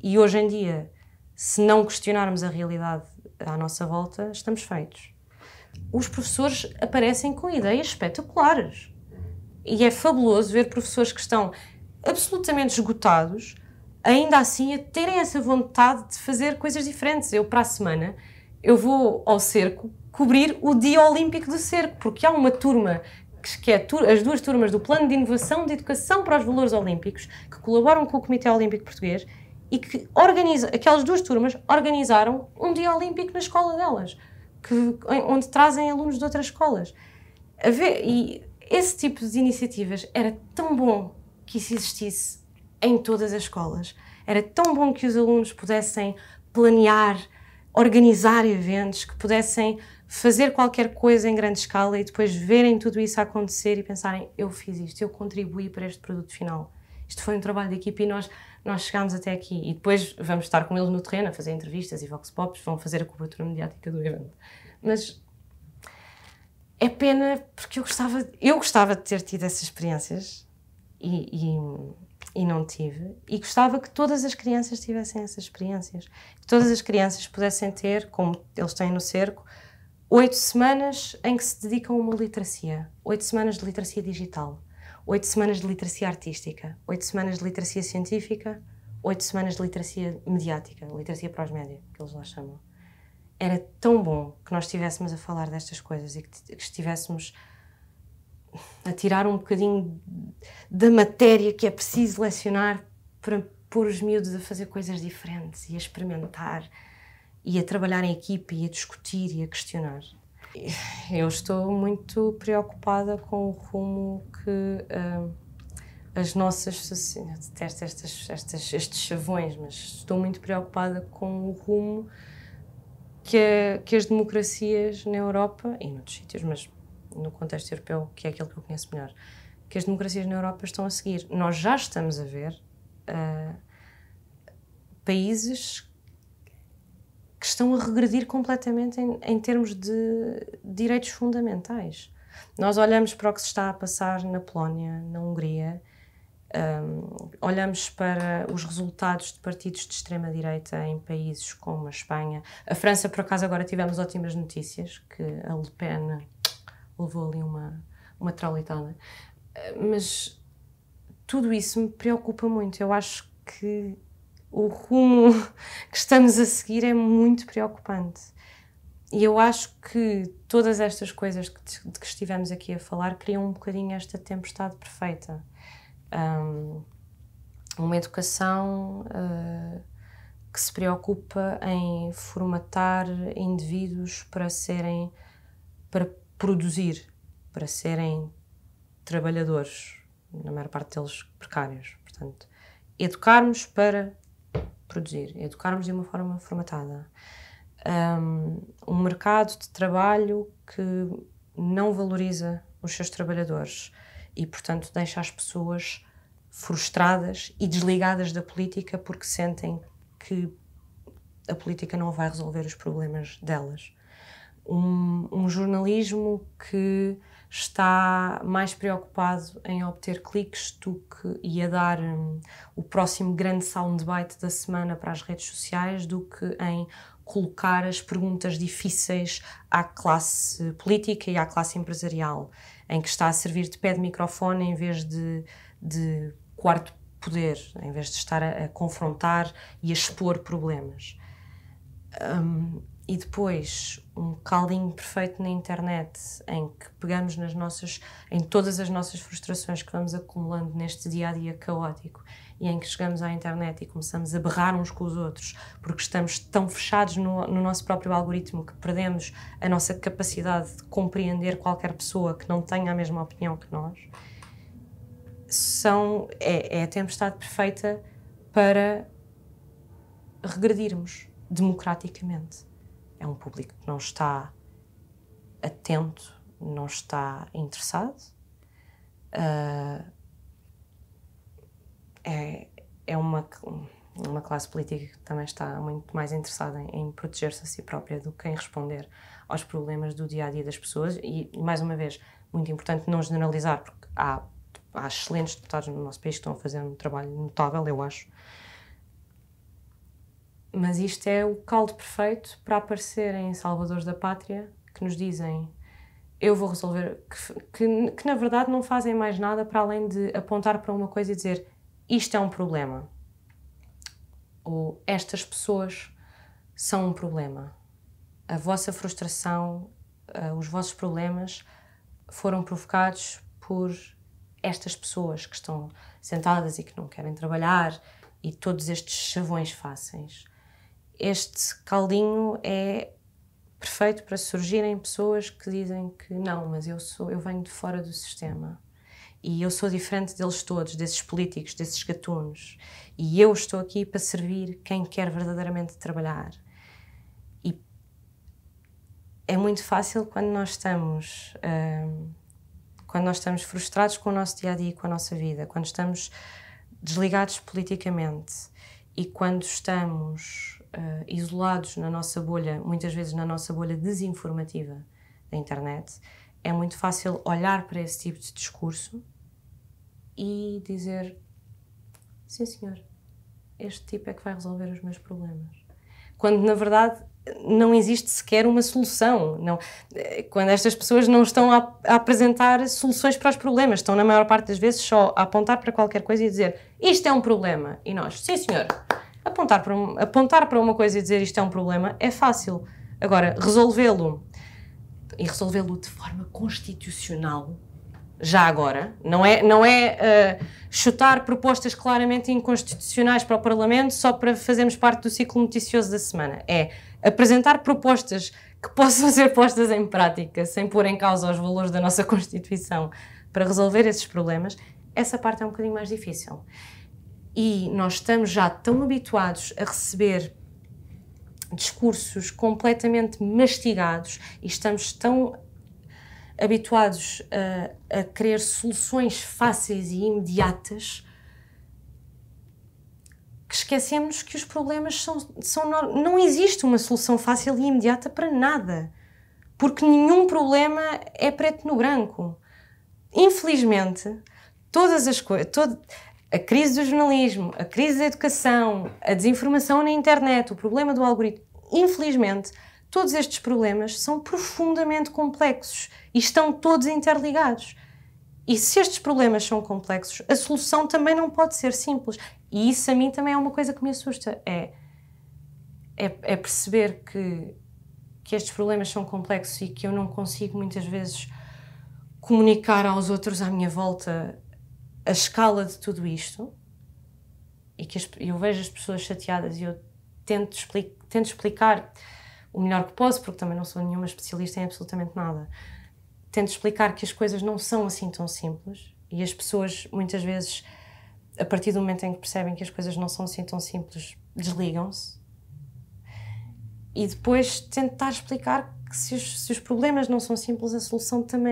E hoje em dia, se não questionarmos a realidade à nossa volta, estamos feitos. Os professores aparecem com ideias espetaculares. E é fabuloso ver professores que estão absolutamente esgotados, ainda assim a terem essa vontade de fazer coisas diferentes. Eu, para a semana, eu vou ao Cerco cobrir o Dia Olímpico do Cerco, porque há uma turma, que é as duas turmas do Plano de Inovação de Educação para os Valores Olímpicos, que colaboram com o Comité Olímpico Português, e que aquelas duas turmas organizaram um Dia Olímpico na escola delas, onde trazem alunos de outras escolas. E esse tipo de iniciativas era tão bom que isso existisse em todas as escolas. Era tão bom que os alunos pudessem planear, organizar eventos, que pudessem fazer qualquer coisa em grande escala e depois verem tudo isso acontecer e pensarem, eu fiz isto, eu contribuí para este produto final. Isto foi um trabalho de equipe e nós chegámos até aqui. E depois vamos estar com eles no terreno a fazer entrevistas e vox pops, vão fazer a cobertura mediática do evento. Mas é pena, porque eu gostava de ter tido essas experiências e não tive. E gostava que todas as crianças tivessem essas experiências. Que todas as crianças pudessem ter, como eles têm no Cerco, 8 semanas em que se dedicam a uma literacia. 8 semanas de literacia digital. 8 semanas de literacia artística, 8 semanas de literacia científica, 8 semanas de literacia mediática, literacia para os média, que eles lá chamam. Era tão bom que nós estivéssemos a falar destas coisas e que estivéssemos a tirar um bocadinho da matéria que é preciso lecionar para pôr os miúdos a fazer coisas diferentes e a experimentar e a trabalhar em equipe e a discutir e a questionar. Eu estou muito preocupada com o rumo que as nossas... Eu detesto estes chavões, mas estou muito preocupada com o rumo que as democracias na Europa, e noutros sítios, mas no contexto europeu, que é aquele que eu conheço melhor, que as democracias na Europa estão a seguir. Nós já estamos a ver países que estão a regredir completamente em termos de direitos fundamentais. Nós olhamos para o que se está a passar na Polónia, na Hungria, olhamos para os resultados de partidos de extrema-direita em países como a Espanha. A França, por acaso, agora tivemos ótimas notícias, que a Le Pen levou ali uma traulitada. Mas tudo isso me preocupa muito. Eu acho que o rumo que estamos a seguir é muito preocupante. E eu acho que todas estas coisas de que estivemos aqui a falar criam um bocadinho esta tempestade perfeita. Uma educação que se preocupa em formatar indivíduos para produzir, para serem trabalhadores, na maior parte deles precários. Portanto, educarmos para produzir, educarmos de uma forma formatada. Um mercado de trabalho que não valoriza os seus trabalhadores e, portanto, deixa as pessoas frustradas e desligadas da política porque sentem que a política não vai resolver os problemas delas. Um jornalismo que está mais preocupado em obter cliques do que ia dar o próximo grande soundbite da semana para as redes sociais do que em colocar as perguntas difíceis à classe política e à classe empresarial, em que está a servir de pé de microfone em vez de quarto poder, em vez de estar a confrontar e a expor problemas. E depois, um caldinho perfeito na internet, em que pegamos em todas as nossas frustrações que vamos acumulando neste dia-a-dia caótico e em que chegamos à internet e começamos a berrar uns com os outros porque estamos tão fechados no nosso próprio algoritmo que perdemos a nossa capacidade de compreender qualquer pessoa que não tenha a mesma opinião que nós, é a tempestade perfeita para regredirmos democraticamente. É um público que não está atento, não está interessado. É uma classe política que também está muito mais interessada em proteger-se a si própria do que em responder aos problemas do dia-a-dia das pessoas. E, mais uma vez, muito importante não generalizar, porque há excelentes deputados no nosso país que estão a fazer um trabalho notável, eu acho. Mas isto é o caldo perfeito para aparecerem salvadores da pátria que nos dizem eu vou resolver, que na verdade não fazem mais nada para além de apontar para uma coisa e dizer isto é um problema, ou estas pessoas são um problema, a vossa frustração, os vossos problemas foram provocados por estas pessoas que estão sentadas e que não querem trabalhar e todos estes chavões fáceis. Este caldinho é perfeito para surgirem pessoas que dizem que não, mas eu venho de fora do sistema e eu sou diferente deles todos, desses políticos, desses gatunos, e eu estou aqui para servir quem quer verdadeiramente trabalhar. E é muito fácil quando nós estamos frustrados com o nosso dia-a-dia, com a nossa vida, quando estamos desligados politicamente e quando estamos isolados na nossa bolha, muitas vezes na nossa bolha desinformativa da internet, é muito fácil olhar para esse tipo de discurso e dizer sim senhor, este tipo é que vai resolver os meus problemas. Quando na verdade não existe sequer uma solução. Não, quando estas pessoas não estão a apresentar soluções para os problemas, estão na maior parte das vezes só a apontar para qualquer coisa e dizer isto é um problema. E nós, sim senhor, apontar para uma coisa e dizer isto é um problema é fácil. Agora, resolvê-lo, e resolvê-lo de forma constitucional, já agora, não é chutar propostas claramente inconstitucionais para o Parlamento só para fazermos parte do ciclo noticioso da semana. É apresentar propostas que possam ser postas em prática, sem pôr em causa os valores da nossa Constituição, para resolver esses problemas. Essa parte é um bocadinho mais difícil. E nós estamos já tão habituados a receber discursos completamente mastigados e estamos tão habituados a querer soluções fáceis e imediatas que esquecemos que os problemas não existe uma solução fácil e imediata para nada, porque nenhum problema é preto no branco. Infelizmente, todas as coisas, a crise do jornalismo, a crise da educação, a desinformação na internet, o problema do algoritmo, infelizmente, todos estes problemas são profundamente complexos e estão todos interligados. E se estes problemas são complexos, a solução também não pode ser simples. E isso a mim também é uma coisa que me assusta. É perceber que estes problemas são complexos e que eu não consigo muitas vezes comunicar aos outros à minha volta a escala de tudo isto. E que eu vejo as pessoas chateadas e eu tento explicar o melhor que posso, porque também não sou nenhuma especialista em absolutamente nada. Tento explicar que as coisas não são assim tão simples e as pessoas, muitas vezes, a partir do momento em que percebem que as coisas não são assim tão simples, desligam-se. E depois tentar explicar que se os problemas não são simples, a solução também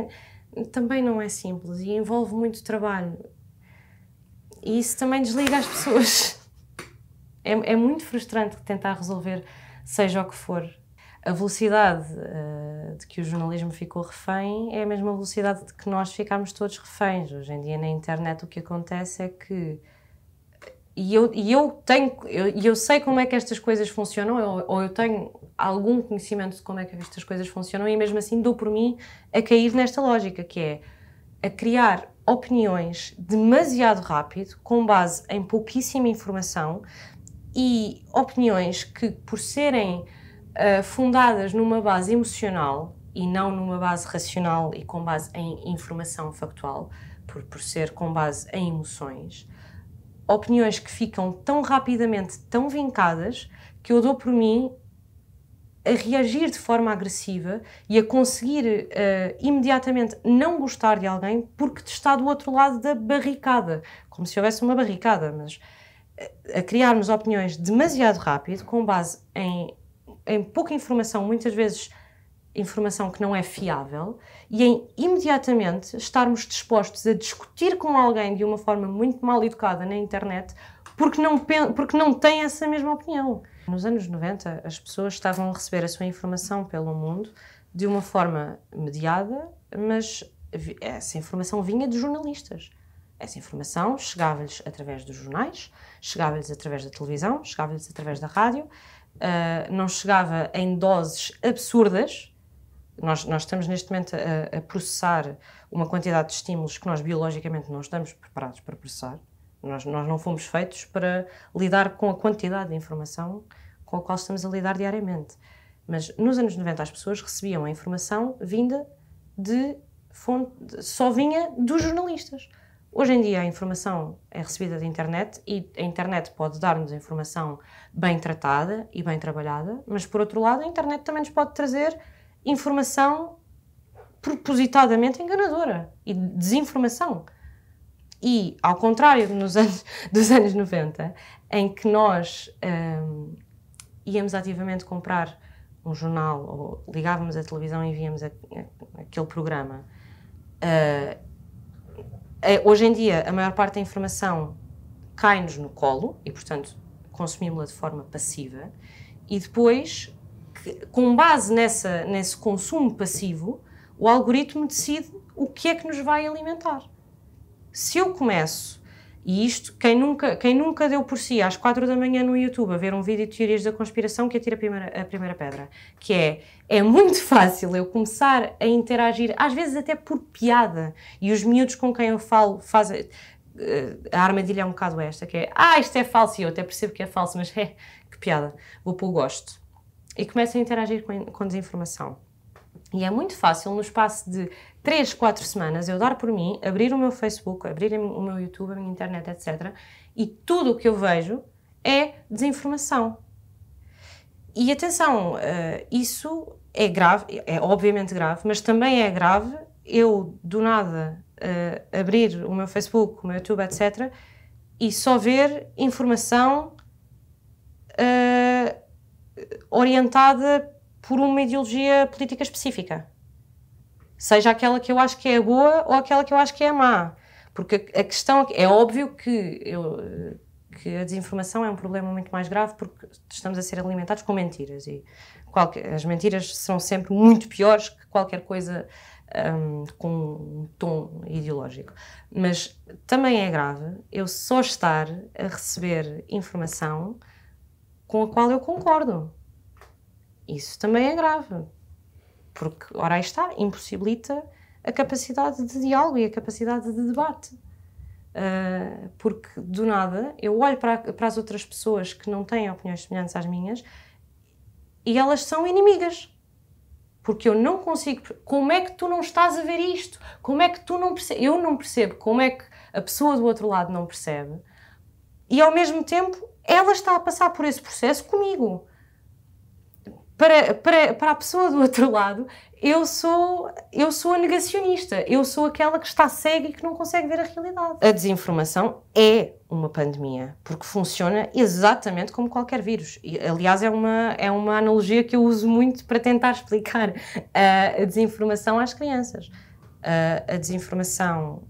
não é simples e envolve muito trabalho. E isso também desliga as pessoas. É muito frustrante tentar resolver, seja o que for. A velocidade de que o jornalismo ficou refém é a mesma velocidade de que nós ficámos todos reféns. Hoje em dia na internet o que acontece é que... E eu sei como é que estas coisas funcionam, ou eu tenho algum conhecimento de como é que estas coisas funcionam, e mesmo assim dou por mim a cair nesta lógica, que é a criar opiniões demasiado rápido, com base em pouquíssima informação, e opiniões que, por serem fundadas numa base emocional e não numa base racional e com base em informação factual, por ser com base em emoções, opiniões que ficam tão rapidamente tão vincadas que eu dou por mim a reagir de forma agressiva e a conseguir imediatamente não gostar de alguém porque está do outro lado da barricada, como se houvesse uma barricada, mas a criarmos opiniões demasiado rápido, com base em pouca informação, muitas vezes informação que não é fiável, e em imediatamente estarmos dispostos a discutir com alguém de uma forma muito mal educada na internet porque não tem essa mesma opinião. Nos anos 90, as pessoas estavam a receber a sua informação pelo mundo de uma forma mediada, mas essa informação vinha de jornalistas. Essa informação chegava-lhes através dos jornais, chegava-lhes através da televisão, chegava-lhes através da rádio, não chegava em doses absurdas. Nós estamos neste momento a processar uma quantidade de estímulos que nós biologicamente não estamos preparados para processar. Nós não fomos feitos para lidar com a quantidade de informação com a qual estamos a lidar diariamente. Mas nos anos 90 as pessoas recebiam a informação vinda de fonte, só vinha dos jornalistas. Hoje em dia a informação é recebida da internet e a internet pode dar-nos a informação bem tratada e bem trabalhada, mas por outro lado a internet também nos pode trazer informação propositadamente enganadora e desinformação. E, ao contrário dos anos 90, em que nós íamos ativamente comprar um jornal, ou ligávamos à televisão e víamos aquele programa, hoje em dia a maior parte da informação cai-nos no colo e, portanto, consumimos-la de forma passiva e depois, com base nesse consumo passivo, o algoritmo decide o que é que nos vai alimentar. Se eu começo, e isto, quem nunca deu por si às 4 da manhã no YouTube a ver um vídeo de teorias da conspiração, que atira a primeira pedra, que é muito fácil eu começar a interagir, às vezes até por piada, e os miúdos com quem eu falo fazem, a armadilha é um bocado esta, que é, isto é falso, e eu até percebo que é falso, mas que piada, vou pôr o gosto. E começo a interagir com desinformação. E é muito fácil, no espaço de 3, 4 semanas, eu dar por mim, abrir o meu Facebook, abrir o meu YouTube, a minha internet, etc. E tudo o que eu vejo é desinformação. E atenção, isso é grave, é obviamente grave, mas também é grave eu, do nada, abrir o meu Facebook, o meu YouTube, etc. e só ver informação orientada por uma ideologia política específica. Seja aquela que eu acho que é boa ou aquela que eu acho que é má. Porque a questão é óbvio que a desinformação é um problema muito mais grave porque estamos a ser alimentados com mentiras. E as mentiras são sempre muito piores que qualquer coisa com um tom ideológico. Mas também é grave eu só estar a receber informação com a qual eu concordo. Isso também é grave, porque, ora aí está, impossibilita a capacidade de diálogo e a capacidade de debate. Porque, do nada, eu olho para as outras pessoas que não têm opiniões semelhantes às minhas e elas são inimigas. Porque eu não consigo... Como é que tu não estás a ver isto? Como é que tu não percebes? Eu não percebo como é que a pessoa do outro lado não percebe. E, ao mesmo tempo, ela está a passar por esse processo comigo. Para a pessoa do outro lado, eu sou a negacionista, eu sou aquela que está cega e que não consegue ver a realidade. A desinformação é uma pandemia, porque funciona exatamente como qualquer vírus. E, aliás, é uma analogia que eu uso muito para tentar explicar a desinformação às crianças. A desinformação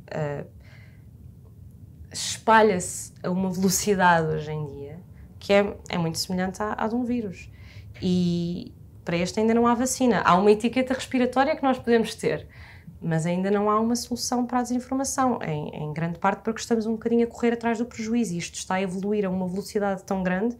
espalha-se a uma velocidade hoje em dia que é muito semelhante à de um vírus. E para este ainda não há vacina. Há uma etiqueta respiratória que nós podemos ter, mas ainda não há uma solução para a desinformação, em grande parte porque estamos um bocadinho a correr atrás do prejuízo. E isto está a evoluir a uma velocidade tão grande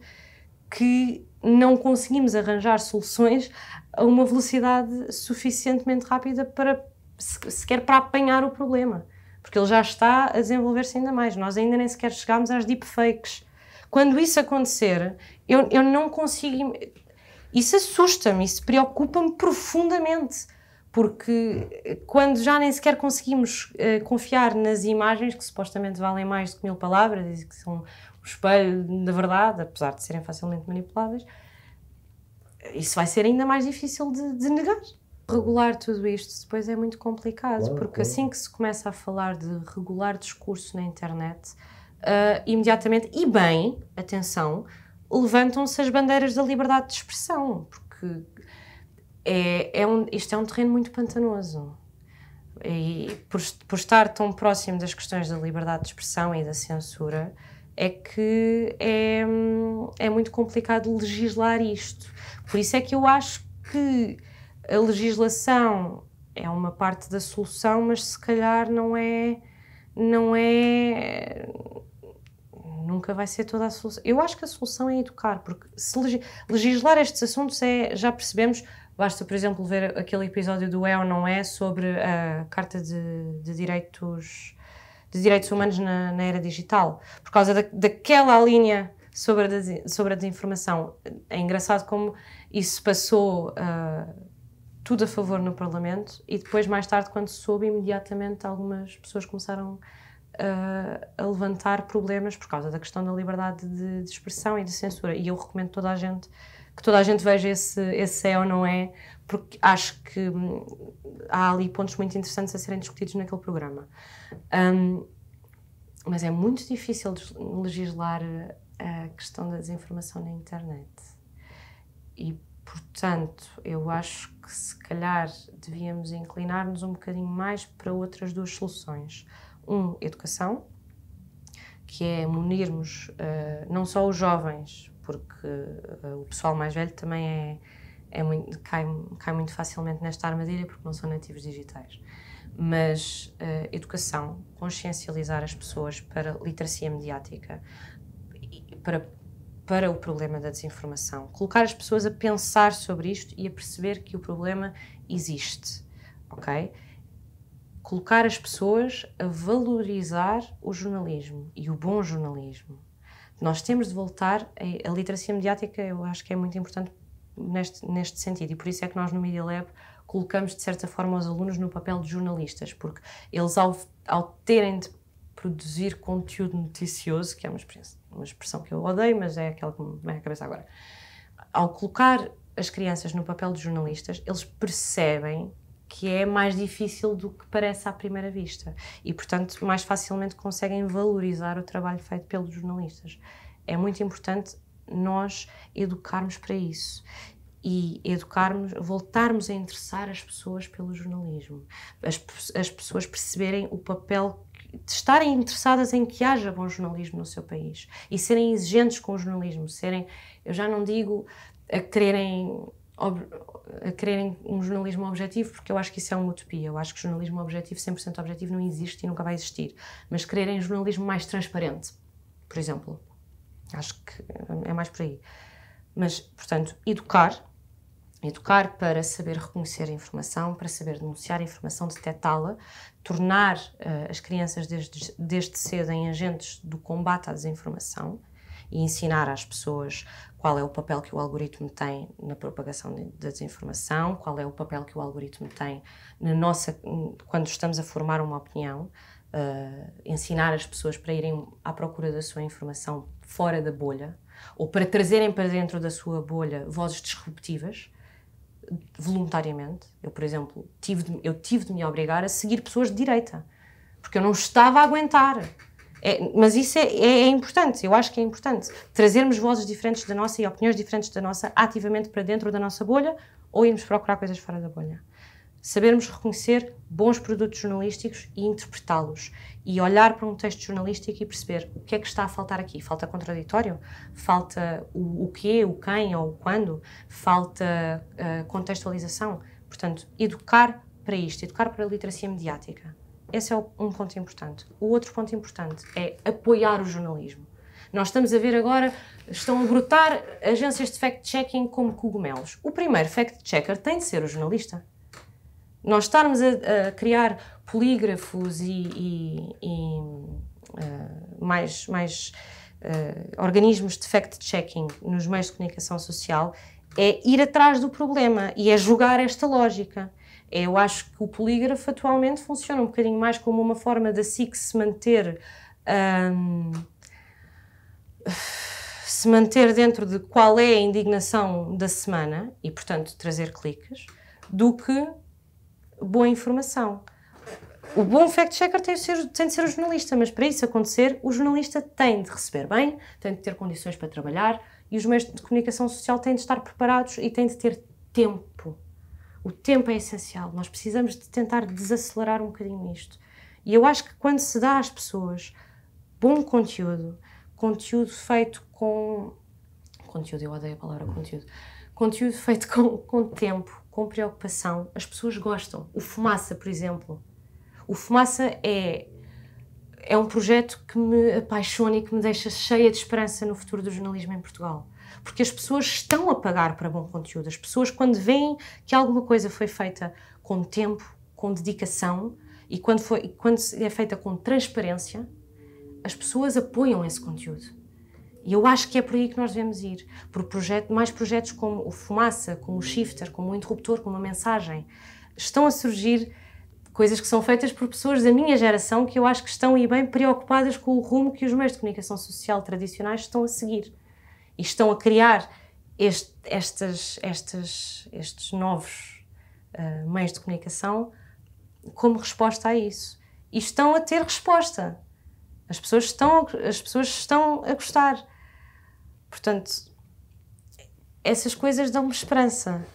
que não conseguimos arranjar soluções a uma velocidade suficientemente rápida para sequer para apanhar o problema, porque ele já está a desenvolver-se ainda mais. Nós ainda nem sequer chegámos às deepfakes. Quando isso acontecer, eu não consigo... Isso assusta-me, isso preocupa-me profundamente, porque quando já nem sequer conseguimos confiar nas imagens, que supostamente valem mais do que 1000 palavras, que são o espelho da verdade, apesar de serem facilmente manipuladas, isso vai ser ainda mais difícil de negar. Regular tudo isto depois é muito complicado, claro, porque assim que se começa a falar de regular discurso na internet, imediatamente, e bem, atenção, levantam-se as bandeiras da liberdade de expressão, porque isto é um terreno muito pantanoso. E por estar tão próximo das questões da liberdade de expressão e da censura, é que é muito complicado legislar isto. Por isso é que eu acho que a legislação é uma parte da solução, mas se calhar nunca vai ser toda a solução. Eu acho que a solução é educar, porque se legislar estes assuntos já percebemos, basta, por exemplo, ver aquele episódio do É ou Não É sobre a Carta de Direitos Humanos na Era Digital, por causa daquela linha sobre a desinformação. É engraçado como isso passou tudo a favor no Parlamento e depois, mais tarde, quando se soube, imediatamente algumas pessoas começaram a levantar problemas por causa da questão da liberdade de expressão e de censura. E eu recomendo que toda a gente veja esse É ou Não É, porque acho que há ali pontos muito interessantes a serem discutidos naquele programa. Mas é muito difícil legislar a questão da desinformação na internet. E, portanto, eu acho que se calhar devíamos inclinar-nos um bocadinho mais para outras duas soluções. Educação, que é munirmos não só os jovens, porque o pessoal mais velho também cai muito facilmente nesta armadilha porque não são nativos digitais. Mas educação, consciencializar as pessoas para literacia mediática, para o problema da desinformação. Colocar as pessoas a pensar sobre isto e a perceber que o problema existe, ok? Colocar as pessoas a valorizar o jornalismo e o bom jornalismo. Nós temos de voltar à literacia mediática, eu acho que é muito importante neste sentido, e por isso é que nós no MediaLab colocamos, de certa forma, os alunos no papel de jornalistas, porque eles, ao terem de produzir conteúdo noticioso, que é uma expressão que eu odeio, mas é aquela que me vem à cabeça agora. Ao colocar as crianças no papel de jornalistas, eles percebem que é mais difícil do que parece à primeira vista e, portanto, mais facilmente conseguem valorizar o trabalho feito pelos jornalistas. É muito importante nós educarmos para isso e voltarmos a interessar as pessoas pelo jornalismo, as pessoas perceberem o papel de estarem interessadas em que haja bom jornalismo no seu país e serem exigentes com o jornalismo, eu já não digo a quererem um jornalismo objetivo, porque eu acho que isso é uma utopia, eu acho que jornalismo objetivo, 100% objetivo, não existe e nunca vai existir, mas quererem jornalismo mais transparente, por exemplo, acho que é mais por aí. Mas, portanto, educar para saber reconhecer a informação, para saber denunciar a informação, detectá-la, tornar as crianças desde cedo em agentes do combate à desinformação e ensinar às pessoas qual é o papel que o algoritmo tem na propagação da desinformação, qual é o papel que o algoritmo tem quando estamos a formar uma opinião, ensinar as pessoas para irem à procura da sua informação fora da bolha ou para trazerem para dentro da sua bolha vozes disruptivas, voluntariamente. Eu, por exemplo, tive de me obrigar a seguir pessoas de direita, porque eu não estava a aguentar. Mas isso é importante, eu acho que é importante. Trazermos vozes diferentes da nossa e opiniões diferentes da nossa ativamente para dentro da nossa bolha ou irmos procurar coisas fora da bolha. Sabermos reconhecer bons produtos jornalísticos e interpretá-los. E olhar para um texto jornalístico e perceber o que é que está a faltar aqui. Falta contraditório? Falta o quê, o quem ou o quando? Falta contextualização? Portanto, educar para isto, educar para a literacia mediática. Esse é um ponto importante. O outro ponto importante é apoiar o jornalismo. Nós estamos a ver agora, estão a brotar agências de fact-checking como cogumelos. O primeiro fact-checker tem de ser o jornalista. Nós estarmos a criar polígrafos e mais organismos de fact-checking nos meios de comunicação social é ir atrás do problema e é julgar esta lógica. Eu acho que o Polígrafo atualmente funciona um bocadinho mais como uma forma da SIC se manter dentro de qual é a indignação da semana e, portanto, trazer cliques, do que boa informação. O bom fact-checker tem de ser o jornalista, mas para isso acontecer, o jornalista tem de receber bem, tem de ter condições para trabalhar e os meios de comunicação social têm de estar preparados e têm de ter tempo. O tempo é essencial. Nós precisamos de tentar desacelerar um bocadinho isto. E eu acho que quando se dá às pessoas bom conteúdo, conteúdo feito com... Conteúdo, eu odeio a palavra conteúdo. Conteúdo feito com tempo, com preocupação, as pessoas gostam. O Fumaça, por exemplo. O Fumaça é um projeto que me apaixona e que me deixa cheia de esperança no futuro do jornalismo em Portugal. Porque as pessoas estão a pagar para bom conteúdo. As pessoas, quando veem que alguma coisa foi feita com tempo, com dedicação, e quando é feita com transparência, as pessoas apoiam esse conteúdo. E eu acho que é por aí que nós devemos ir. Por mais projetos como o Fumaça, como o Shifter, como o Interruptor, como a Mensagem. Estão a surgir coisas que são feitas por pessoas da minha geração que eu acho que estão aí bem preocupadas com o rumo que os meios de comunicação social tradicionais estão a seguir. E estão a criar estes novos meios de comunicação como resposta a isso. E estão a ter resposta. As pessoas estão a gostar. Portanto, essas coisas dão-me esperança.